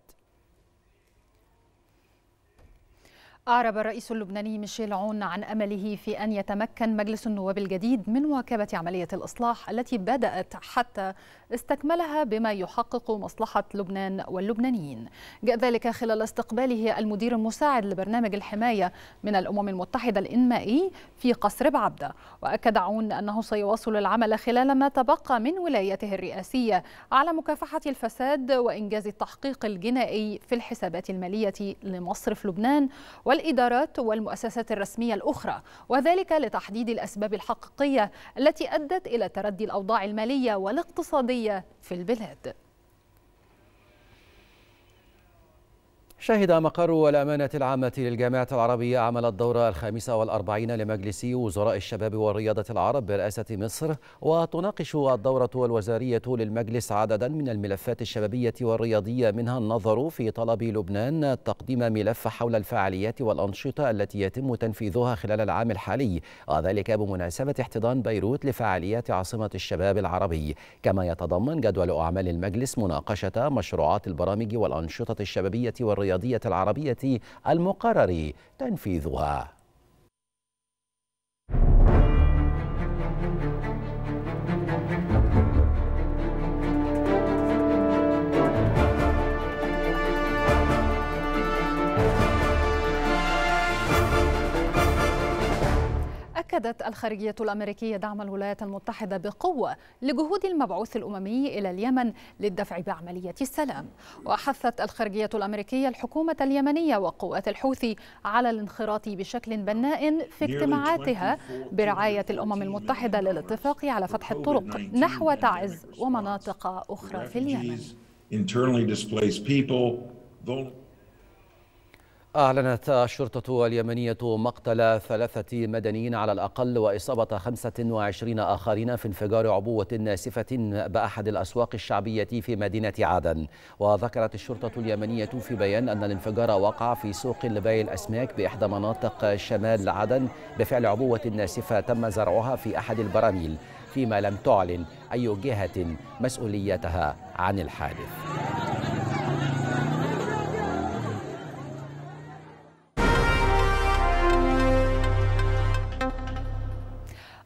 أعرب الرئيس اللبناني ميشيل عون عن أمله في أن يتمكن مجلس النواب الجديد من مواكبة عملية الإصلاح التي بدأت حتى استكملها بما يحقق مصلحة لبنان واللبنانيين. جاء ذلك خلال استقباله المدير المساعد لبرنامج الحماية من الأمم المتحدة الإنمائي في قصر بعبدة، وأكد عون أنه سيواصل العمل خلال ما تبقى من ولايته الرئاسية على مكافحة الفساد وإنجاز التحقيق الجنائي في الحسابات المالية لمصرف لبنان والإدارات والمؤسسات الرسمية الأخرى، وذلك لتحديد الأسباب الحقيقية التي أدت إلى تردي الأوضاع المالية والاقتصادية في البلاد. شهد مقر الأمانة العامة للجامعة العربية عمل الدورة الخامسة والأربعين لمجلس وزراء الشباب والرياضة العرب برئاسة مصر، وتناقش الدورة الوزارية للمجلس عددا من الملفات الشبابية والرياضية، منها النظر في طلب لبنان تقديم ملف حول الفعاليات والأنشطة التي يتم تنفيذها خلال العام الحالي، وذلك بمناسبة احتضان بيروت لفعاليات عاصمة الشباب العربي، كما يتضمن جدول أعمال المجلس مناقشة مشروعات البرامج والأنشطة الشبابية والرياضية الرياضية العربية المقرر تنفيذها. أكدت الخارجية الأمريكية دعم الولايات المتحدة بقوة لجهود المبعوث الأممي إلى اليمن للدفع بعملية السلام، وحثت الخارجية الأمريكية الحكومة اليمنية وقوات الحوثي على الانخراط بشكل بناء في اجتماعاتها برعاية الأمم المتحدة للاتفاق على فتح الطرق نحو تعز ومناطق أخرى في اليمن. أعلنت الشرطة اليمنية مقتل ثلاثة مدنيين على الأقل وإصابة خمسة وعشرين آخرين في انفجار عبوة ناسفة بأحد الأسواق الشعبية في مدينة عدن. وذكرت الشرطة اليمنية في بيان أن الانفجار وقع في سوق لبيع الأسماك بإحدى مناطق شمال عدن بفعل عبوة ناسفة تم زرعها في أحد البراميل، فيما لم تعلن أي جهة مسؤوليتها عن الحادث.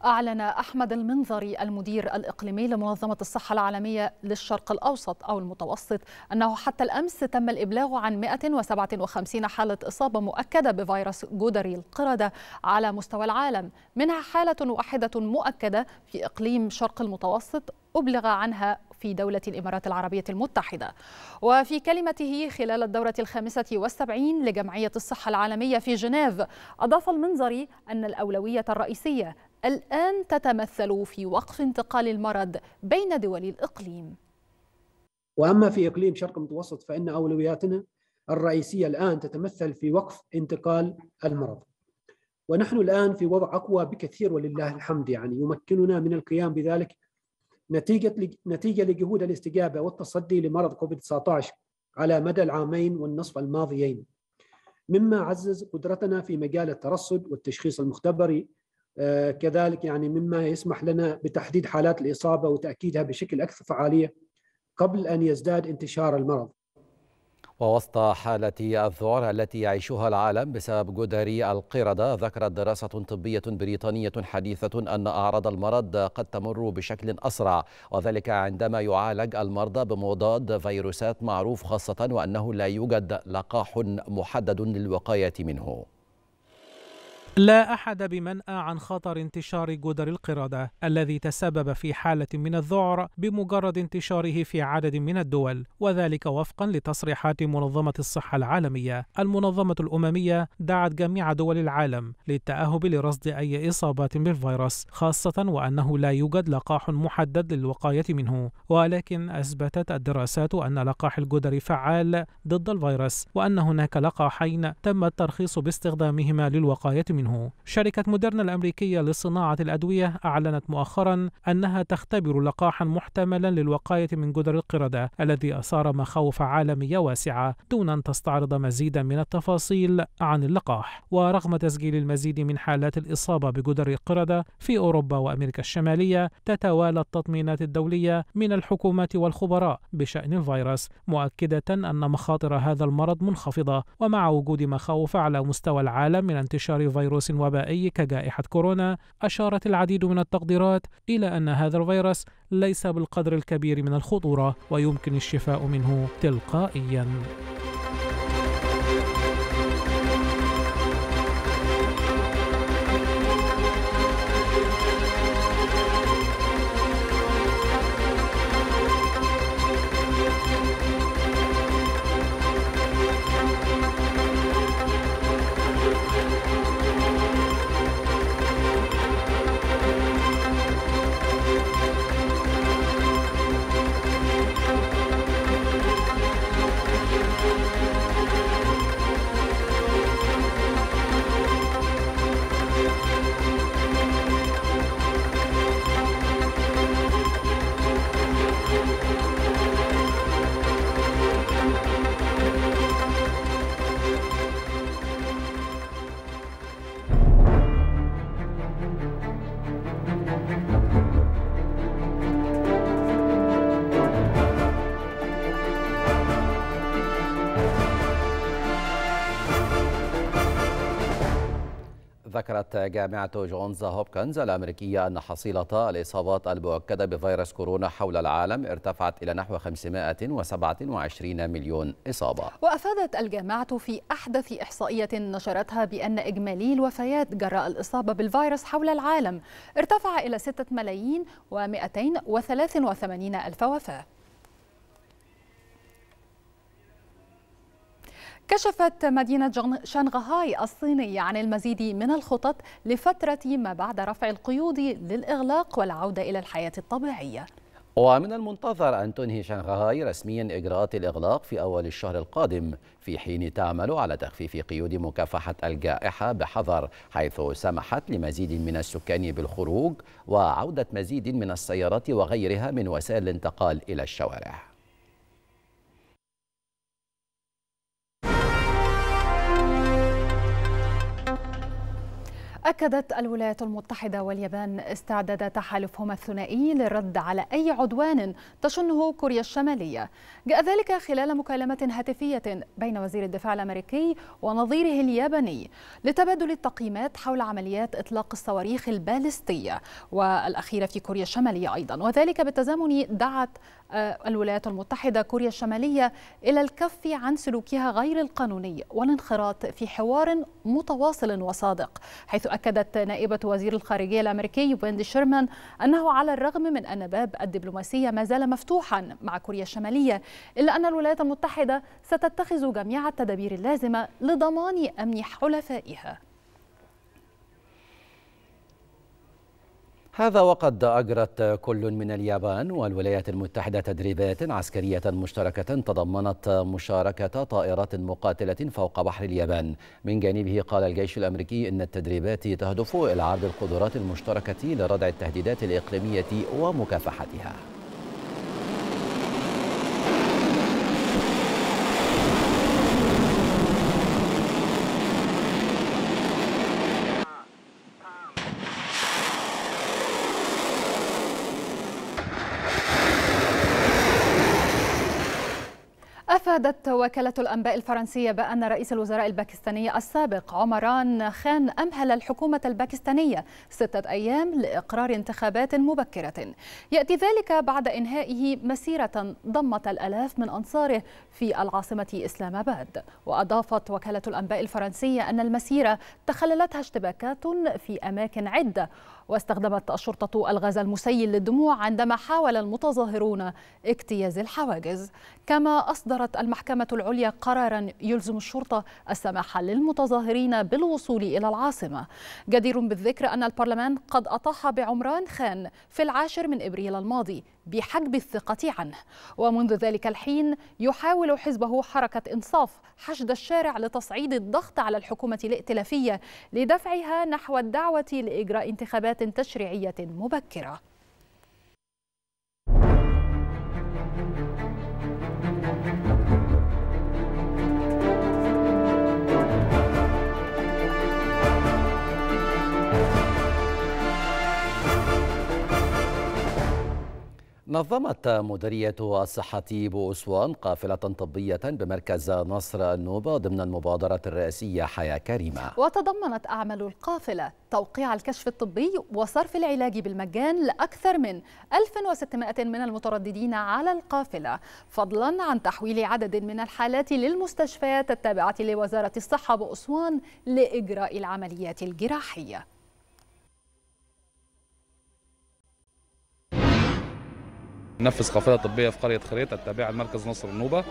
أعلن أحمد المنظري المدير الإقليمي لمنظمة الصحة العالمية للشرق الأوسط أو المتوسط أنه حتى الأمس تم الإبلاغ عن مئة وسبعة وخمسين حالة إصابة مؤكدة بفيروس جدري القردة على مستوى العالم، منها حالة واحدة مؤكدة في إقليم شرق المتوسط أبلغ عنها في دولة الإمارات العربية المتحدة. وفي كلمته خلال الدورة الخامسة والسبعين لجمعية الصحة العالمية في جنيف، أضاف المنظري أن الأولوية الرئيسية الآن تتمثل في وقف انتقال المرض بين دول الإقليم. وأما في إقليم شرق المتوسط فإن أولوياتنا الرئيسية الآن تتمثل في وقف انتقال المرض، ونحن الآن في وضع أقوى بكثير ولله الحمد، يعني يمكننا من القيام بذلك نتيجة نتيجة لجهود الاستجابة والتصدي لمرض كوفيد تسعة عشر على مدى العامين والنصف الماضيين، مما عزز قدرتنا في مجال الترصد والتشخيص المختبري، كذلك يعني مما يسمح لنا بتحديد حالات الإصابة وتأكيدها بشكل أكثر فعالية قبل أن يزداد انتشار المرض. ووسط حالة الذعر التي يعيشها العالم بسبب جدري القردة، ذكرت دراسة طبية بريطانية حديثة أن أعراض المرض قد تمر بشكل أسرع، وذلك عندما يعالج المرضى بمضاد فيروسات معروف، خاصة وأنه لا يوجد لقاح محدد للوقاية منه. لا أحد بمنأى عن خطر انتشار جدر القردة الذي تسبب في حالة من الذعر بمجرد انتشاره في عدد من الدول، وذلك وفقا لتصريحات منظمة الصحة العالمية. المنظمة الأممية دعت جميع دول العالم للتأهب لرصد أي إصابات بالفيروس، خاصة وأنه لا يوجد لقاح محدد للوقاية منه، ولكن أثبتت الدراسات أن لقاح الجدر فعال ضد الفيروس، وأن هناك لقاحين تم الترخيص باستخدامهما للوقاية منه. منه. شركة موديرنا الأمريكية لصناعة الأدوية أعلنت مؤخرا أنها تختبر لقاحا محتملا للوقاية من جدر القردة الذي أثار مخاوف عالمية واسعة، دون أن تستعرض مزيدا من التفاصيل عن اللقاح. ورغم تسجيل المزيد من حالات الإصابة بجدر القردة في أوروبا وأمريكا الشمالية، تتوالى التطمينات الدولية من الحكومات والخبراء بشأن الفيروس، مؤكدة أن مخاطر هذا المرض منخفضة. ومع وجود مخاوف على مستوى العالم من انتشار فيروس فيروس وبائي كجائحة كورونا، أشارت العديد من التقديرات إلى أن هذا الفيروس ليس بالقدر الكبير من الخطورة، ويمكن الشفاء منه تلقائياً. ذكرت جامعة جونز هوبكنز الأمريكية أن حصيلة الإصابات المؤكدة بفيروس كورونا حول العالم ارتفعت إلى نحو خمسمائة وسبعة وعشرين مليون إصابة. وأفادت الجامعة في أحدث إحصائية نشرتها بأن إجمالي الوفيات جراء الإصابة بالفيروس حول العالم ارتفع إلى ستة ملايين ومئتين وثلاثة وثمانين ألف وفاة. كشفت مدينة شنغهاي الصينية عن المزيد من الخطط لفترة ما بعد رفع القيود للإغلاق والعودة إلى الحياة الطبيعية. ومن المنتظر أن تنهي شنغهاي رسميا إجراءات الإغلاق في أول الشهر القادم، في حين تعمل على تخفيف قيود مكافحة الجائحة بحذر، حيث سمحت لمزيد من السكان بالخروج وعودة مزيد من السيارات وغيرها من وسائل الانتقال إلى الشوارع. أكدت الولايات المتحدة واليابان استعداد تحالفهما الثنائي للرد على أي عدوان تشنه كوريا الشمالية. جاء ذلك خلال مكالمة هاتفية بين وزير الدفاع الأمريكي ونظيره الياباني لتبادل التقييمات حول عمليات إطلاق الصواريخ البالستية والأخيرة في كوريا الشمالية أيضا، وذلك بالتزامن دعت الولايات المتحدة كوريا الشمالية إلى الكف عن سلوكها غير القانوني والانخراط في حوار متواصل وصادق، حيث أكدت نائبة وزير الخارجية الأمريكي ويندي شيرمان أنه على الرغم من أن باب الدبلوماسية ما زال مفتوحا مع كوريا الشمالية، إلا أن الولايات المتحدة ستتخذ جميع التدابير اللازمة لضمان أمن حلفائها. هذا وقد أجرت كل من اليابان والولايات المتحدة تدريبات عسكرية مشتركة تضمنت مشاركة طائرات مقاتلة فوق بحر اليابان. من جانبه قال الجيش الأمريكي إن التدريبات تهدف إلى عرض القدرات المشتركة لردع التهديدات الإقليمية ومكافحتها. أفادت وكالة الأنباء الفرنسية بأن رئيس الوزراء الباكستاني السابق عمران خان أمهل الحكومة الباكستانية ستة أيام لإقرار انتخابات مبكرة، يأتي ذلك بعد إنهائه مسيرة ضمت الآلاف من أنصاره في العاصمة إسلام آباد. وأضافت وكالة الأنباء الفرنسية أن المسيرة تخللتها اشتباكات في أماكن عدة، واستخدمت الشرطة الغاز المسيل للدموع عندما حاول المتظاهرون اجتياز الحواجز. كما أصدرت المحكمة العليا قراراً يلزم الشرطة السماح للمتظاهرين بالوصول إلى العاصمة. جدير بالذكر أن البرلمان قد أطاح بعمران خان في العاشر من إبريل الماضي بحجب الثقة عنه، ومنذ ذلك الحين يحاول حزبه حركة إنصاف حشد الشارع لتصعيد الضغط على الحكومة الائتلافية لدفعها نحو الدعوة لإجراء انتخابات تشريعية مبكرة. نظمت مديرية الصحة بأسوان قافلة طبية بمركز نصر النوبة ضمن المبادرة الرئاسية حياة كريمة. وتضمنت أعمال القافلة توقيع الكشف الطبي وصرف العلاج بالمجان لأكثر من ألف وستمائة من المترددين على القافلة، فضلا عن تحويل عدد من الحالات للمستشفيات التابعة لوزارة الصحة بأسوان لإجراء العمليات الجراحية. نفذ قافله طبيه في قريه خريطه التابعه لمركز نصر النوبه.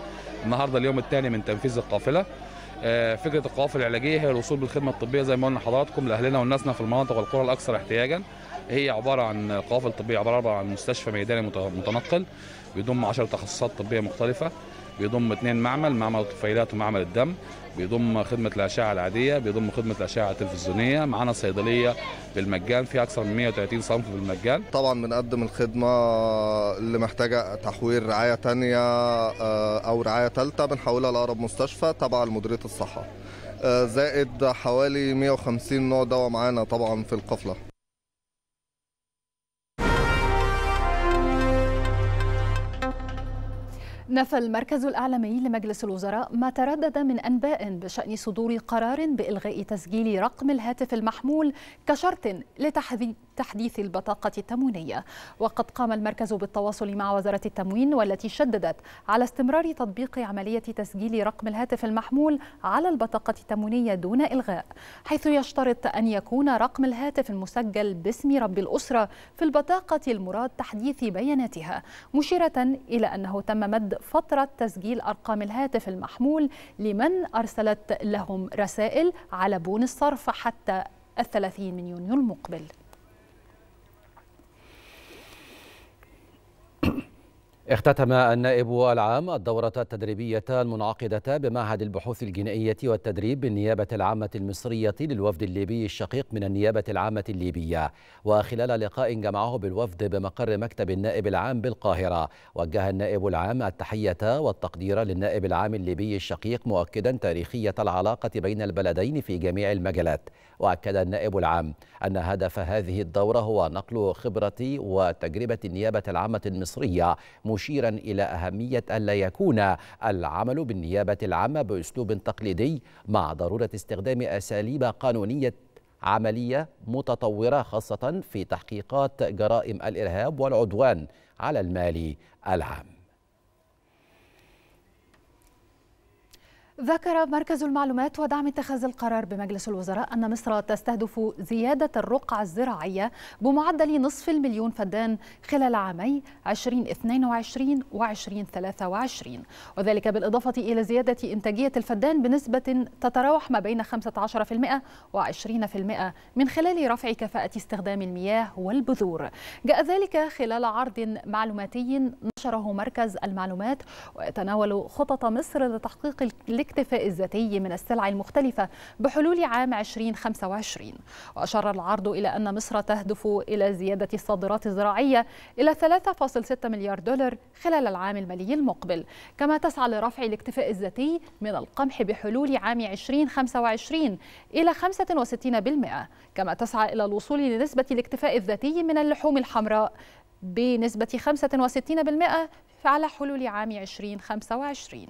النهارده اليوم الثاني من تنفيذ القافله. فكره القوافل العلاجيه هي الوصول بالخدمه الطبيه زي ما قلنا لحضراتكم لاهلنا وناسنا في المناطق والقرى الاكثر احتياجا. هي عباره عن قوافل طبيه، عباره عن مستشفى ميداني متنقل بيضم عشر تخصصات طبيه مختلفه، بيضم اثنين معمل، معمل الطفيلات ومعمل الدم، بيضم خدمه الاشعه العاديه، بيضم خدمه الاشعه التلفزيونيه، معانا صيدليه بالمجان فيها اكثر من مئة وثلاثين صنف بالمجان. طبعا بنقدم الخدمه اللي محتاجه تحويل رعايه ثانيه او رعايه ثالثه بنحولها لاقرب مستشفى تبع مديريه الصحه، زائد حوالي مئة وخمسين نوع دواء معانا طبعا في القفله. نفى المركز الإعلامي لمجلس الوزراء ما تردد من أنباء بشأن صدور قرار بإلغاء تسجيل رقم الهاتف المحمول كشرط لتحديث البطاقة التموينية. وقد قام المركز بالتواصل مع وزارة التموين، والتي شددت على استمرار تطبيق عملية تسجيل رقم الهاتف المحمول على البطاقة التموينية دون إلغاء، حيث يشترط أن يكون رقم الهاتف المسجل باسم رب الأسرة في البطاقة المراد تحديث بياناتها، مشيرة إلى أنه تم مد فترة تسجيل أرقام الهاتف المحمول لمن أرسلت لهم رسائل على بون الصرف حتى الثلاثين من يونيو المقبل. اختتم النائب العام الدورة التدريبية المنعقدة بمعهد البحوث الجنائية والتدريب بالنيابة العامة المصرية للوفد الليبي الشقيق من النيابة العامة الليبية. وخلال لقاء جمعه بالوفد بمقر مكتب النائب العام بالقاهرة، وجه النائب العام التحية والتقدير للنائب العام الليبي الشقيق، مؤكدا تاريخية العلاقة بين البلدين في جميع المجالات. وأكد النائب العام أن هدف هذه الدورة هو نقل خبرة وتجربة النيابة العامة المصرية، مشيرا إلى أهمية ألا يكون العمل بالنيابة العامة بأسلوب تقليدي، مع ضرورة استخدام أساليب قانونية عملية متطورة، خاصة في تحقيقات جرائم الإرهاب والعدوان على المال العام. ذكر مركز المعلومات ودعم اتخاذ القرار بمجلس الوزراء أن مصر تستهدف زيادة الرقعة الزراعية بمعدل نصف المليون فدان خلال عامي ألفين واثنين وعشرين و ألفين وثلاثة وعشرين، وذلك بالإضافة إلى زيادة إنتاجية الفدان بنسبة تتراوح ما بين خمسة عشر بالمئة و عشرين بالمئة من خلال رفع كفاءة استخدام المياه والبذور. جاء ذلك خلال عرض معلوماتي نشره مركز المعلومات، ويتناول خطط مصر لتحقيق الاكتفاء الذاتي من السلع المختلفة بحلول عام ألفين وخمسة وعشرين. وأشار العرض إلى أن مصر تهدف إلى زيادة الصادرات الزراعية إلى ثلاثة فاصلة ستة مليار دولار خلال العام المالي المقبل، كما تسعى لرفع الاكتفاء الذاتي من القمح بحلول عام ألفين وخمسة وعشرين إلى خمسة وستين بالمئة، كما تسعى إلى الوصول لنسبة الاكتفاء الذاتي من اللحوم الحمراء بنسبة خمسة وستين بالمئة على حلول عام ألفين وخمسة وعشرين.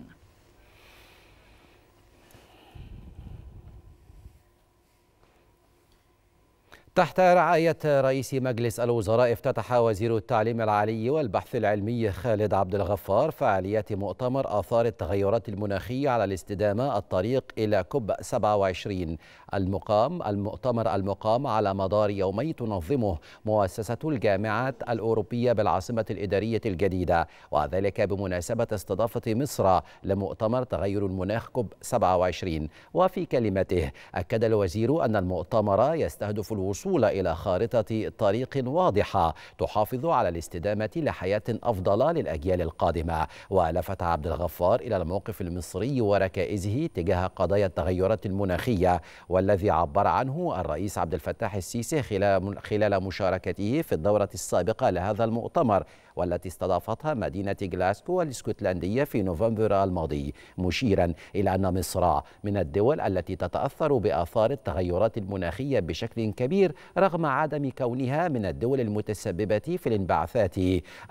تحت رعاية رئيس مجلس الوزراء افتتح وزير التعليم العالي والبحث العلمي خالد عبد الغفار فعاليات مؤتمر آثار التغيرات المناخية على الاستدامة الطريق إلى كوب سبعة وعشرين المقام المؤتمر المقام على مدار يومين تنظمه مؤسسة الجامعات الأوروبية بالعاصمة الإدارية الجديدة، وذلك بمناسبة استضافة مصر لمؤتمر تغير المناخ كوب سبعة وعشرين. وفي كلمته أكد الوزير أن المؤتمر يستهدف الوصول الوصول إلى خارطة طريق واضحة تحافظ على الاستدامة لحياة أفضل للأجيال القادمة. ولفت عبد الغفار إلى الموقف المصري وركائزه تجاه قضايا التغيرات المناخية، والذي عبر عنه الرئيس عبد الفتاح السيسي خلال خلال مشاركته في الدورة السابقة لهذا المؤتمر، والتي استضافتها مدينة جلاسكو الاسكتلندية في نوفمبر الماضي، مشيرا إلى أن مصر من الدول التي تتأثر بآثار التغيرات المناخية بشكل كبير رغم عدم كونها من الدول المتسببة في الانبعاثات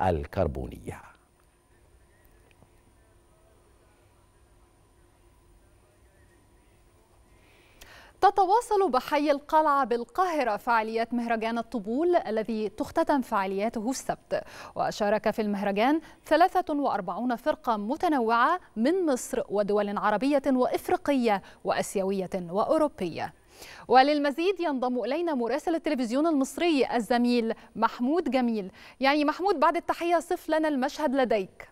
الكربونية. تتواصل بحي القلعة بالقاهرة فعاليات مهرجان الطبول الذي تختتم فعالياته السبت، وشارك في المهرجان ثلاثة وأربعين فرقة متنوعة من مصر ودول عربية وإفريقية وأسيوية وأوروبية. وللمزيد ينضم إلينا مراسل التلفزيون المصري الزميل محمود جميل. يعني محمود، بعد التحية صف لنا المشهد لديك.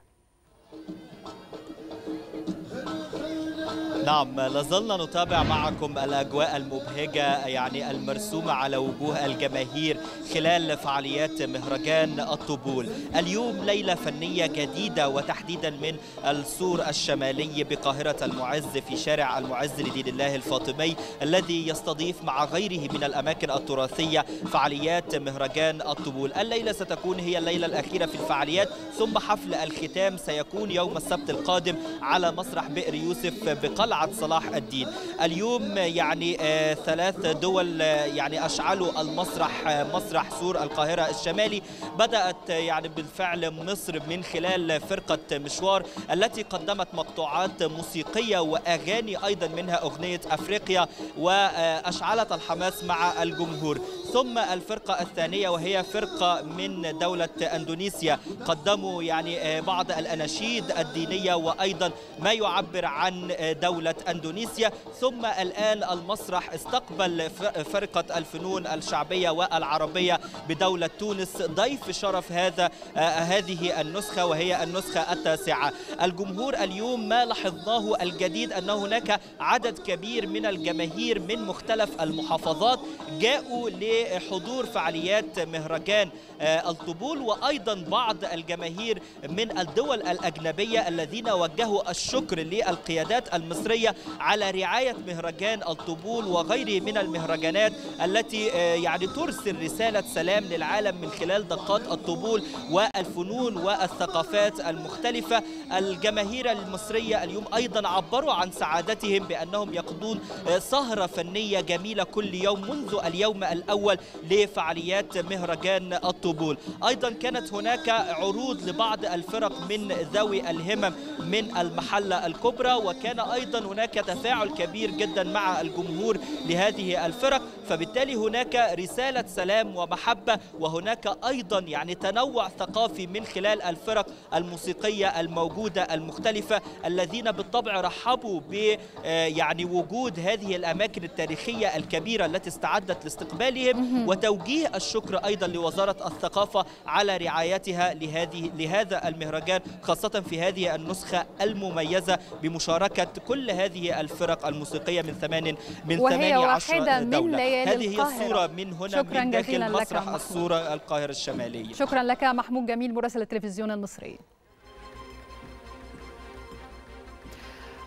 نعم، لازلنا نتابع معكم الأجواء المبهجة يعني المرسومة على وجوه الجماهير خلال فعاليات مهرجان الطبول. اليوم ليلة فنية جديدة، وتحديدا من السور الشمالي بقاهرة المعز في شارع المعز لدين الله الفاطمي، الذي يستضيف مع غيره من الأماكن التراثية فعاليات مهرجان الطبول. الليلة ستكون هي الليلة الأخيرة في الفعاليات، ثم حفل الختام سيكون يوم السبت القادم على مسرح بئر يوسف بقلعة صلاح الدين. اليوم يعني ثلاث دول يعني أشعلوا المسرح، مسرح سور القاهرة الشمالي. بدأت يعني بالفعل مصر من خلال فرقة مشوار التي قدمت مقطوعات موسيقية وأغاني، أيضا منها أغنية أفريقيا، وأشعلت الحماس مع الجمهور. ثم الفرقة الثانية وهي فرقة من دولة أندونيسيا، قدموا يعني بعض الأناشيد الدينية وأيضا ما يعبر عن دولة أندونيسيا. ثم الآن المسرح استقبل فرقة الفنون الشعبية والعربية بدولة تونس ضيف شرف هذا هذه النسخة وهي النسخة التاسعة. الجمهور اليوم ما لاحظناه الجديد أن هناك عدد كبير من الجماهير من مختلف المحافظات جاءوا لحضور فعاليات مهرجان الطبول، وأيضا بعض الجماهير من الدول الأجنبية الذين وجهوا الشكر للقيادات المصرية على رعاية مهرجان الطبول وغيره من المهرجانات التي يعني ترسل رسالة سلام للعالم من خلال دقات الطبول والفنون والثقافات المختلفة. الجماهير المصرية اليوم أيضا عبروا عن سعادتهم بأنهم يقضون سهرة فنية جميلة كل يوم منذ اليوم الأول لفعاليات مهرجان الطبول. أيضا كانت هناك عروض لبعض الفرق من ذوي الهمم من المحلة الكبرى، وكان أيضا هناك تفاعل كبير جدا مع الجمهور لهذه الفرق، فبالتالي هناك رسالة سلام ومحبة، وهناك أيضا يعني تنوع ثقافي من خلال الفرق الموسيقية الموجودة المختلفة، الذين بالطبع رحبوا ب يعني وجود هذه الأماكن التاريخية الكبيرة التي استعدت لاستقبالهم، وتوجيه الشكر أيضا لوزارة الثقافة على رعايتها لهذه لهذا المهرجان، خاصة في هذه النسخة المميزة بمشاركة كل هذه الفرق الموسيقيه من ثمان من ثمانية عشر دوله. هذه هي الصوره من هنا من داخل مسرح الصوره القاهره الشماليه. شكرا لك محمود جميل مراسل التلفزيون المصري.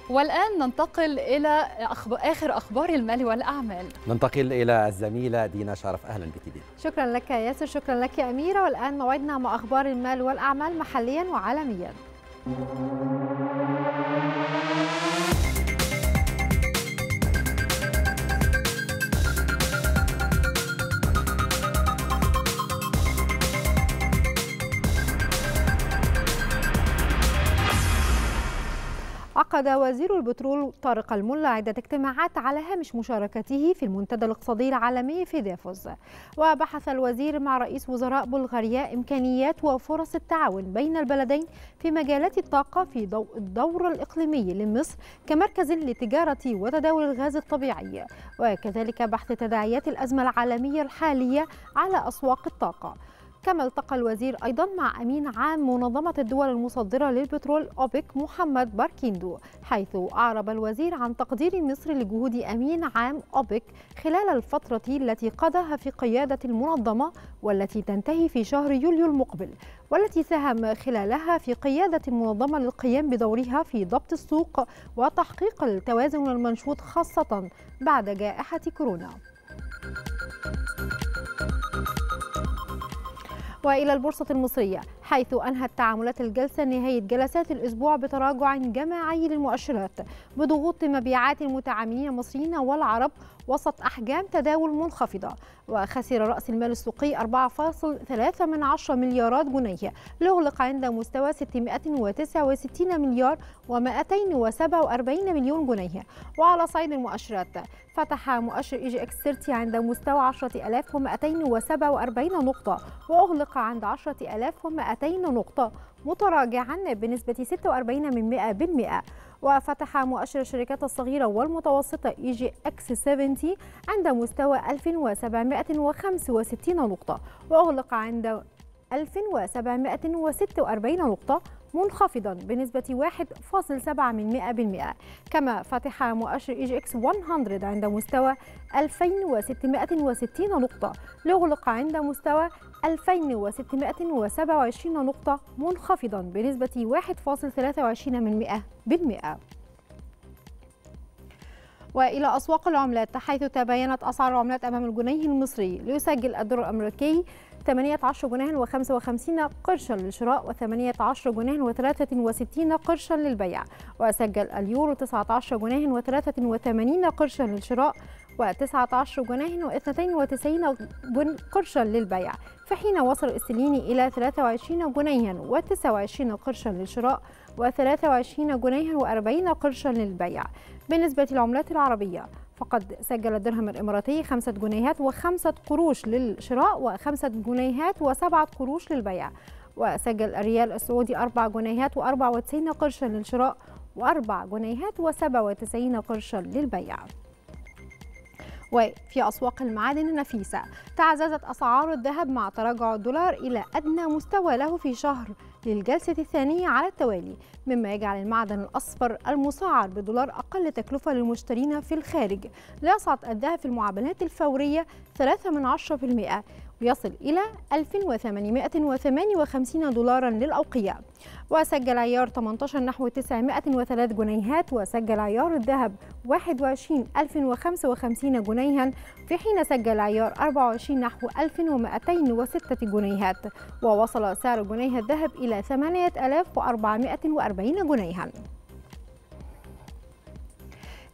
والآن ننتقل إلى آخر أخبار المال والأعمال. ننتقل إلى الزميلة دينا شرف. أهلا بك دينا. شكرا لك ياسر. شكرا لك يا أميرة. والآن موعدنا مع أخبار المال والأعمال محليا وعالميا. عقد وزير البترول طارق الملا عدة اجتماعات على هامش مشاركته في المنتدى الاقتصادي العالمي في دافوس. وبحث الوزير مع رئيس وزراء بلغاريا إمكانيات وفرص التعاون بين البلدين في مجالات الطاقة في ضوء الدور الإقليمي لمصر كمركز لتجارة وتداول الغاز الطبيعي، وكذلك بحث تداعيات الأزمة العالمية الحالية على أسواق الطاقة. كما التقى الوزير أيضا مع أمين عام منظمة الدول المصدرة للبترول أوبك محمد باركيندو، حيث أعرب الوزير عن تقدير مصر لجهود أمين عام أوبك خلال الفترة التي قضاها في قيادة المنظمة والتي تنتهي في شهر يوليو المقبل، والتي ساهم خلالها في قيادة المنظمة للقيام بدورها في ضبط السوق وتحقيق التوازن المنشود خاصة بعد جائحة كورونا. وإلى البورصة المصرية، حيث أنهت تعاملات الجلسة نهاية جلسات الأسبوع بتراجع جماعي للمؤشرات بضغوط مبيعات المتعاملين المصريين والعرب وسط أحجام تداول منخفضة. وخسر رأس المال السوقي أربعة فاصلة ثلاثة مليارات جنيه ليغلق عند مستوى ستمائة وتسعة وستين مليار ومائتين وسبعة وأربعين مليون جنيه. وعلى صعيد المؤشرات، فتح مؤشر إي جي إكس ثلاثين عند مستوى عشرة آلاف ومائتين وسبعة وأربعين نقطة وأغلق عند عشرة آلاف ومائتين نقطة، متراجعا بنسبة ستة وأربعين من مائة بالمائة. وفتح مؤشر الشركات الصغيرة والمتوسطة إي جي إكس سبعين عند مستوى ألف وسبعمائة وخمسة وستين نقطة وأغلق عند ألف وسبعمائة وستة وأربعين نقطة، منخفضا بنسبة واحد فاصلة سبعة من مائة بالمائة. كما فتح مؤشر إي جي إكس مئة عند مستوى ألفين وستمائة وستين نقطة ليغلق عند مستوى ألفين وستمائة وسبعة وعشرين نقطة، منخفضا بنسبة واحد فاصلة ثلاثة وعشرين من مائة بالمائة. وإلى أسواق العملات، حيث تباينت أسعار العملات أمام الجنيه المصري ليسجل الدولار الأمريكي ثمانية عشر جنيه وخمسة وخمسين قرشا للشراء وثمانية عشر جنيه وثلاثة وستين قرشا للبيع. وسجل اليورو تسعة عشر جنيه وثلاثة وثمانين قرشا للشراء وتسعة عشر جنيه واثنين وتسعين قرشا للبيع، في حين وصل السليني إلى ثلاثة وعشرين جنيه وتسعة وعشرين قرشا للشراء وثلاثة وعشرين جنيه وأربعين قرشا للبيع. بالنسبة للعملات العربية، فقد سجل الدرهم الإماراتي خمسة جنيهات وخمسة قروش للشراء وخمسة جنيهات وسبعة قروش للبيع. وسجل الريال السعودي أربع جنيهات وأربع وتسعين قرشا للشراء وأربع جنيهات وسبعة وتسعين قرشا للبيع. وفي أسواق المعادن النفيسة، تعززت أسعار الذهب مع تراجع الدولار إلى أدنى مستوى له في شهر للجلسة الثانية على التوالي، مما يجعل المعدن الأصفر المسعر بدولار أقل تكلفة للمشترين في الخارج. ليصعد الذهب في المعاملات الفورية ثلاثة من عشرة بالمائة ويصل إلى ألف وثمانمائة وثمانية وخمسين دولارا للأوقية. وسجل عيار ثمانية عشر نحو تسعمائة وثلاثة جنيهات، وسجل عيار الذهب واحد وعشرين ألف وخمسة وخمسين جنيها، في حين سجل عيار أربعة وعشرين نحو ألف ومائتين وستة جنيهات، ووصل سعر جنيه الذهب إلى ثمانية آلاف وأربعمائة وأربعين جنيها.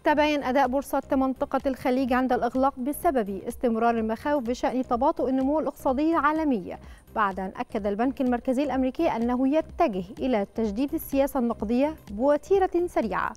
تباين أداء بورصة منطقة الخليج عند الإغلاق بسبب استمرار المخاوف بشأن تباطؤ النمو الاقتصادي العالمي، بعد أن أكد البنك المركزي الأمريكي أنه يتجه إلى تجديد السياسة النقدية بوتيرة سريعة.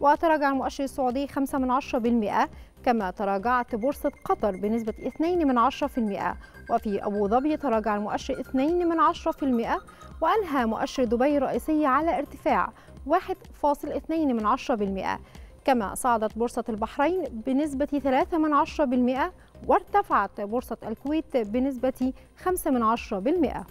وتراجع المؤشر السعودي خمسة من عشرة بالمائة، كما تراجعت بورصة قطر بنسبة اثنين من عشرة بالمائة. وفي أبو ظبي تراجع المؤشر اثنين من عشرة بالمائة، وأنهى مؤشر دبي الرئيسي على ارتفاع واحد فاصلة اثنين من عشرة بالمائة. كما صعدت بورصة البحرين بنسبة ثلاثة من عشرة بالمائة، وارتفعت بورصة الكويت بنسبة خمسة من عشرة بالمائة.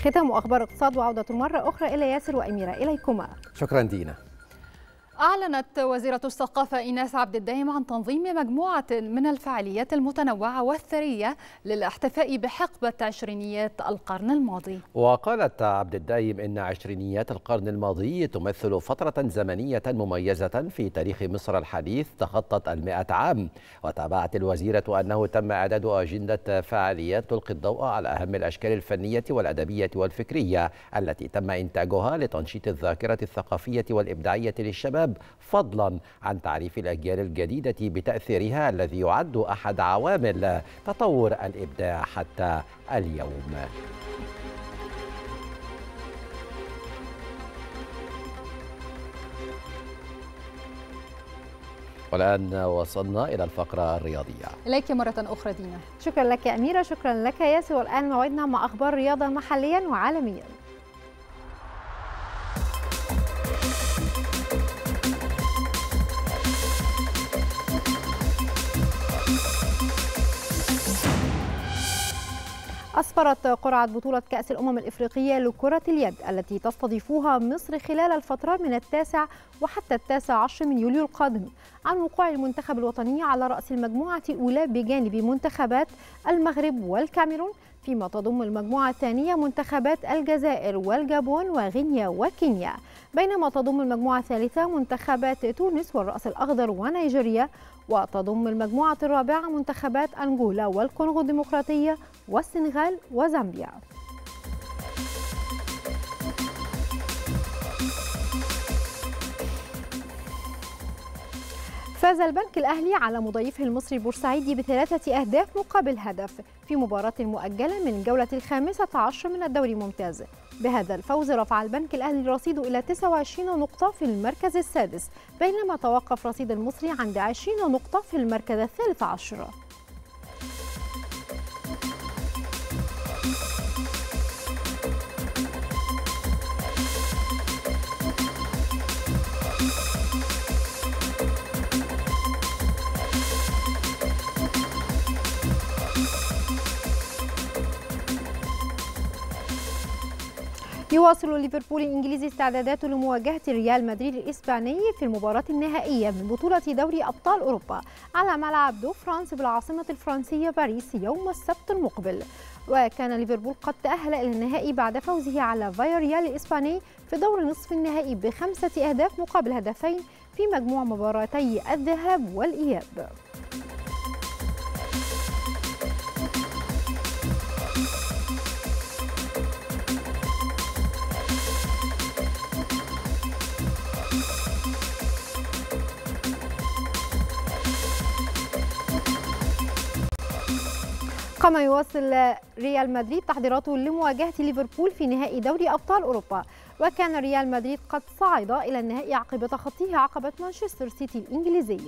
ختام أخبار اقتصاد، وعودة مرة أخرى إلى ياسر وأميرة، إليكما. شكرا دينا. أعلنت وزيرة الثقافة إيناس عبد الدايم عن تنظيم مجموعة من الفعاليات المتنوعة والثرية للاحتفاء بحقبة عشرينيات القرن الماضي. وقالت عبد الدايم إن عشرينيات القرن الماضي تمثل فترة زمنية مميزة في تاريخ مصر الحديث تخطت المائة عام. وتابعت الوزيرة أنه تم إعداد أجندة فعاليات تلقي الضوء على أهم الأشكال الفنية والأدبية والفكرية التي تم إنتاجها لتنشيط الذاكرة الثقافية والإبداعية للشباب الشباب، فضلا عن تعريف الأجيال الجديدة بتأثيرها الذي يعد أحد عوامل تطور الإبداع حتى اليوم. والآن وصلنا إلى الفقرة الرياضية. إليك مرة أخرى دينا. شكرا لك يا أميرة، شكرا لك يا ياسر. والآن موعدنا مع أخبار رياضة محليا وعالميا. أسفرت قرعة بطولة كأس الأمم الإفريقية لكرة اليد التي تستضيفها مصر خلال الفترة من التاسع وحتى التاسع عشر من يوليو القادم عن وقوع المنتخب الوطني على رأس المجموعة الأولى بجانب منتخبات المغرب والكاميرون، فيما تضم المجموعة الثانية منتخبات الجزائر والجابون وغينيا وكينيا، بينما تضم المجموعة الثالثة منتخبات تونس والرأس الأخضر ونيجيريا، وتضم المجموعة الرابعة منتخبات أنغولا والكونغو الديمقراطية والسنغال وزامبيا. فاز البنك الأهلي على مضيفه المصري بورسعيدي بثلاثة أهداف مقابل هدف في مباراة مؤجلة من الجولة الخامسة عشر من الدوري الممتاز. بهذا الفوز رفع البنك الأهلي رصيده إلى تسعة وعشرين نقطة في المركز السادس، بينما توقف رصيد المصري عند عشرين نقطة في المركز الثالث عشر. يواصل ليفربول الإنجليزي استعداداته لمواجهة ريال مدريد الإسباني في المباراة النهائية من بطولة دوري أبطال أوروبا على ملعب دو فرانس بالعاصمة الفرنسية باريس يوم السبت المقبل. وكان ليفربول قد تأهل إلى النهائي بعد فوزه على فاياريال الإسباني في دور نصف النهائي بخمسة أهداف مقابل هدفين في مجموع مباراتي الذهاب والإياب. كما يواصل ريال مدريد تحضيراته لمواجهة ليفربول في نهائي دوري أبطال أوروبا، وكان ريال مدريد قد صعد إلى النهائي عقب تخطيه عقبة مانشستر سيتي الإنجليزي.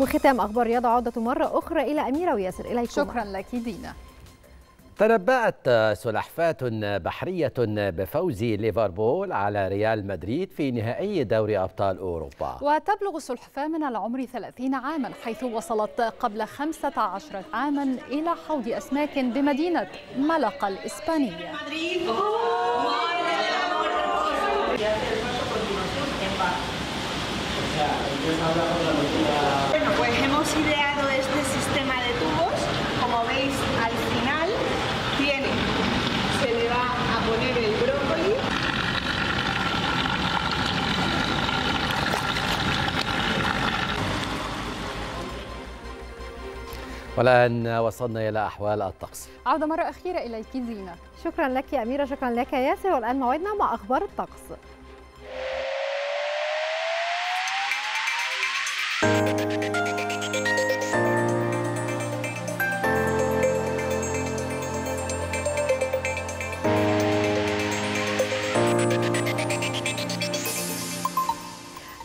وختام أخبار رياضة عودة مرة أخرى إلى أميرة وياسر. إليكم. شكرا لك دينا. تنبأت سلحفاة بحرية بفوز ليفربول على ريال مدريد في نهائي دوري أبطال أوروبا. وتبلغ السلحفاة من العمر ثلاثين عاما، حيث وصلت قبل خمسة عشر عاما إلى حوض أسماك بمدينة ملقا الإسبانية. Ideado este sistema de tubos, como veis al final tiene, se le va a poner el brócoli. والآن وصلنا إلى أحوال الطقس. عودة مرة أخيرة إليك زينة. شكرا لك يا أميرة، شكرا لك يا ياسر. والآن موعدنا مع أخبار الطقس.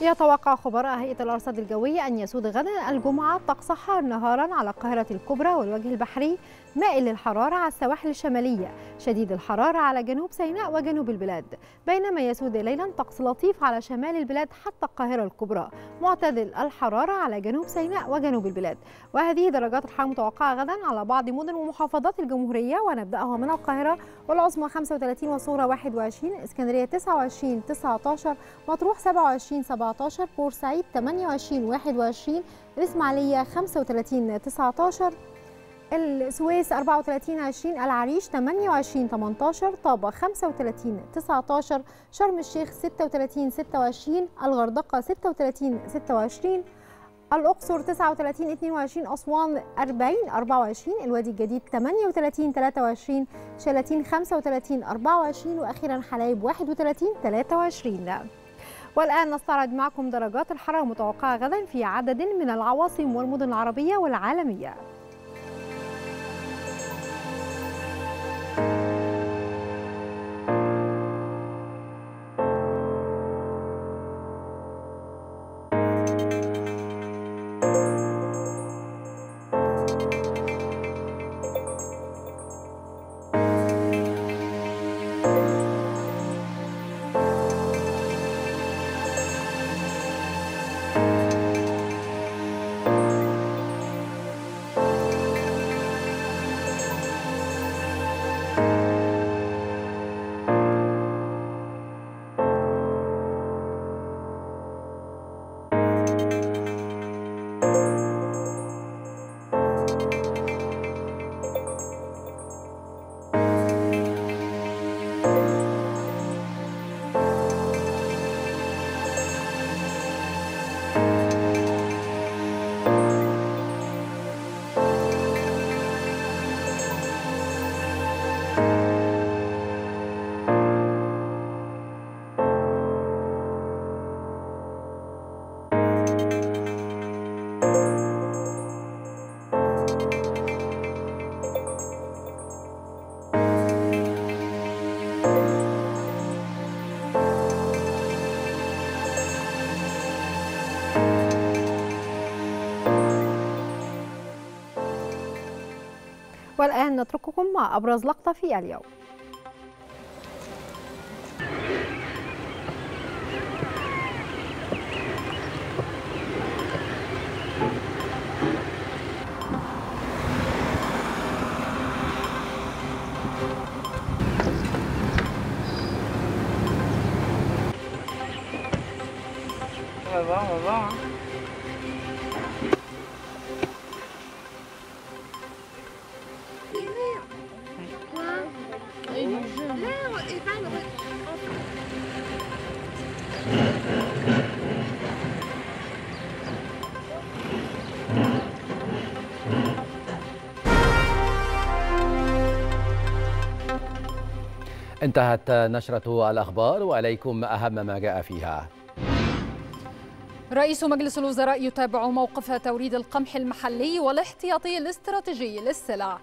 يتوقع خبراء هيئة الأرصاد الجوية أن يسود غدا الجمعة الطقس حار نهارا على القاهرة الكبرى والوجه البحري، مائل للحرارة على السواحل الشمالية، شديد الحرارة على جنوب سيناء وجنوب البلاد، بينما يسود ليلا طقس لطيف على شمال البلاد حتى القاهرة الكبرى، معتدل الحرارة على جنوب سيناء وجنوب البلاد. وهذه درجات الحرارة المتوقعة غدا على بعض مدن ومحافظات الجمهورية، ونبدأها من القاهرة والعظمى خمسة وثلاثين والصغرى واحد وعشرين، اسكندرية تسعة وعشرين تسعة عشر، مطروح سبعة وعشرين سبعة عشر، بورسعيد ثمانية وعشرين واحد وعشرين، الإسماعيلية خمسة وثلاثين تسعة عشر، السويس أربعة وثلاثين عشرين، العريش ثمانية وعشرين ثمانية عشر، طابة خمسة وثلاثين تسعة عشر، شرم الشيخ ستة وثلاثين ستة وعشرين، الغردقة ستة وثلاثين ستة وعشرين، الأقصر تسعة وثلاثين اثنين وعشرين، أسوان أربعين أربعة وعشرين، الوادي الجديد ثمانية وثلاثين ثلاثة وعشرين، شلاتين خمسة وثلاثين أربعة وعشرين، وأخيرا حلايب واحد وثلاثين ثلاثة وعشرين. والآن نستعرض معكم درجات الحرارة المتوقعة غدا في عدد من العواصم والمدن العربية والعالمية. والآن نترككم مع أبرز لقطة في اليوم. انتهت نشرة الأخبار وعليكم أهم ما جاء فيها. رئيس مجلس الوزراء يتابع موقف توريد القمح المحلي والاحتياطي الاستراتيجي للسلع.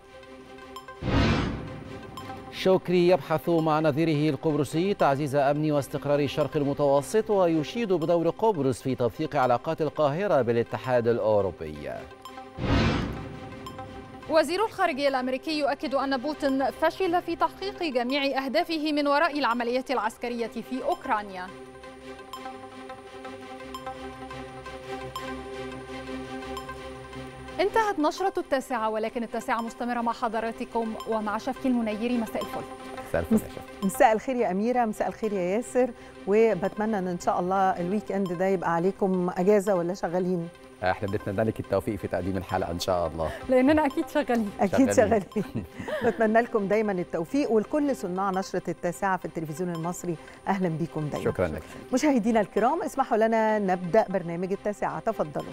شكري يبحث مع نظيره القبرصي تعزيز أمن واستقرار الشرق المتوسط، ويشيد بدور قبرص في توثيق علاقات القاهرة بالاتحاد الأوروبي. وزير الخارجية الأمريكي يؤكد أن بوتين فشل في تحقيق جميع أهدافه من وراء العملية العسكرية في أوكرانيا. انتهت نشرة التاسعة، ولكن التاسعة مستمرة مع حضراتكم ومع شفقي المنيري. مساء الفل. مساء الخير يا أميرة، مساء الخير يا ياسر، وبتمنى أن إن شاء الله الويك إند ده يبقى عليكم أجازة ولا شغالين. احنا بنتمنى لك التوفيق في تقديم الحلقه ان شاء الله، لاننا اكيد شغالين اكيد شغالين, شغالين. بتمنى لكم دايما التوفيق، ولكل صناع نشره التاسعه في التلفزيون المصري اهلا بكم دايما. شكرا لك مشاهدينا الكرام، اسمحوا لنا نبدا برنامج التاسعه، تفضلوا.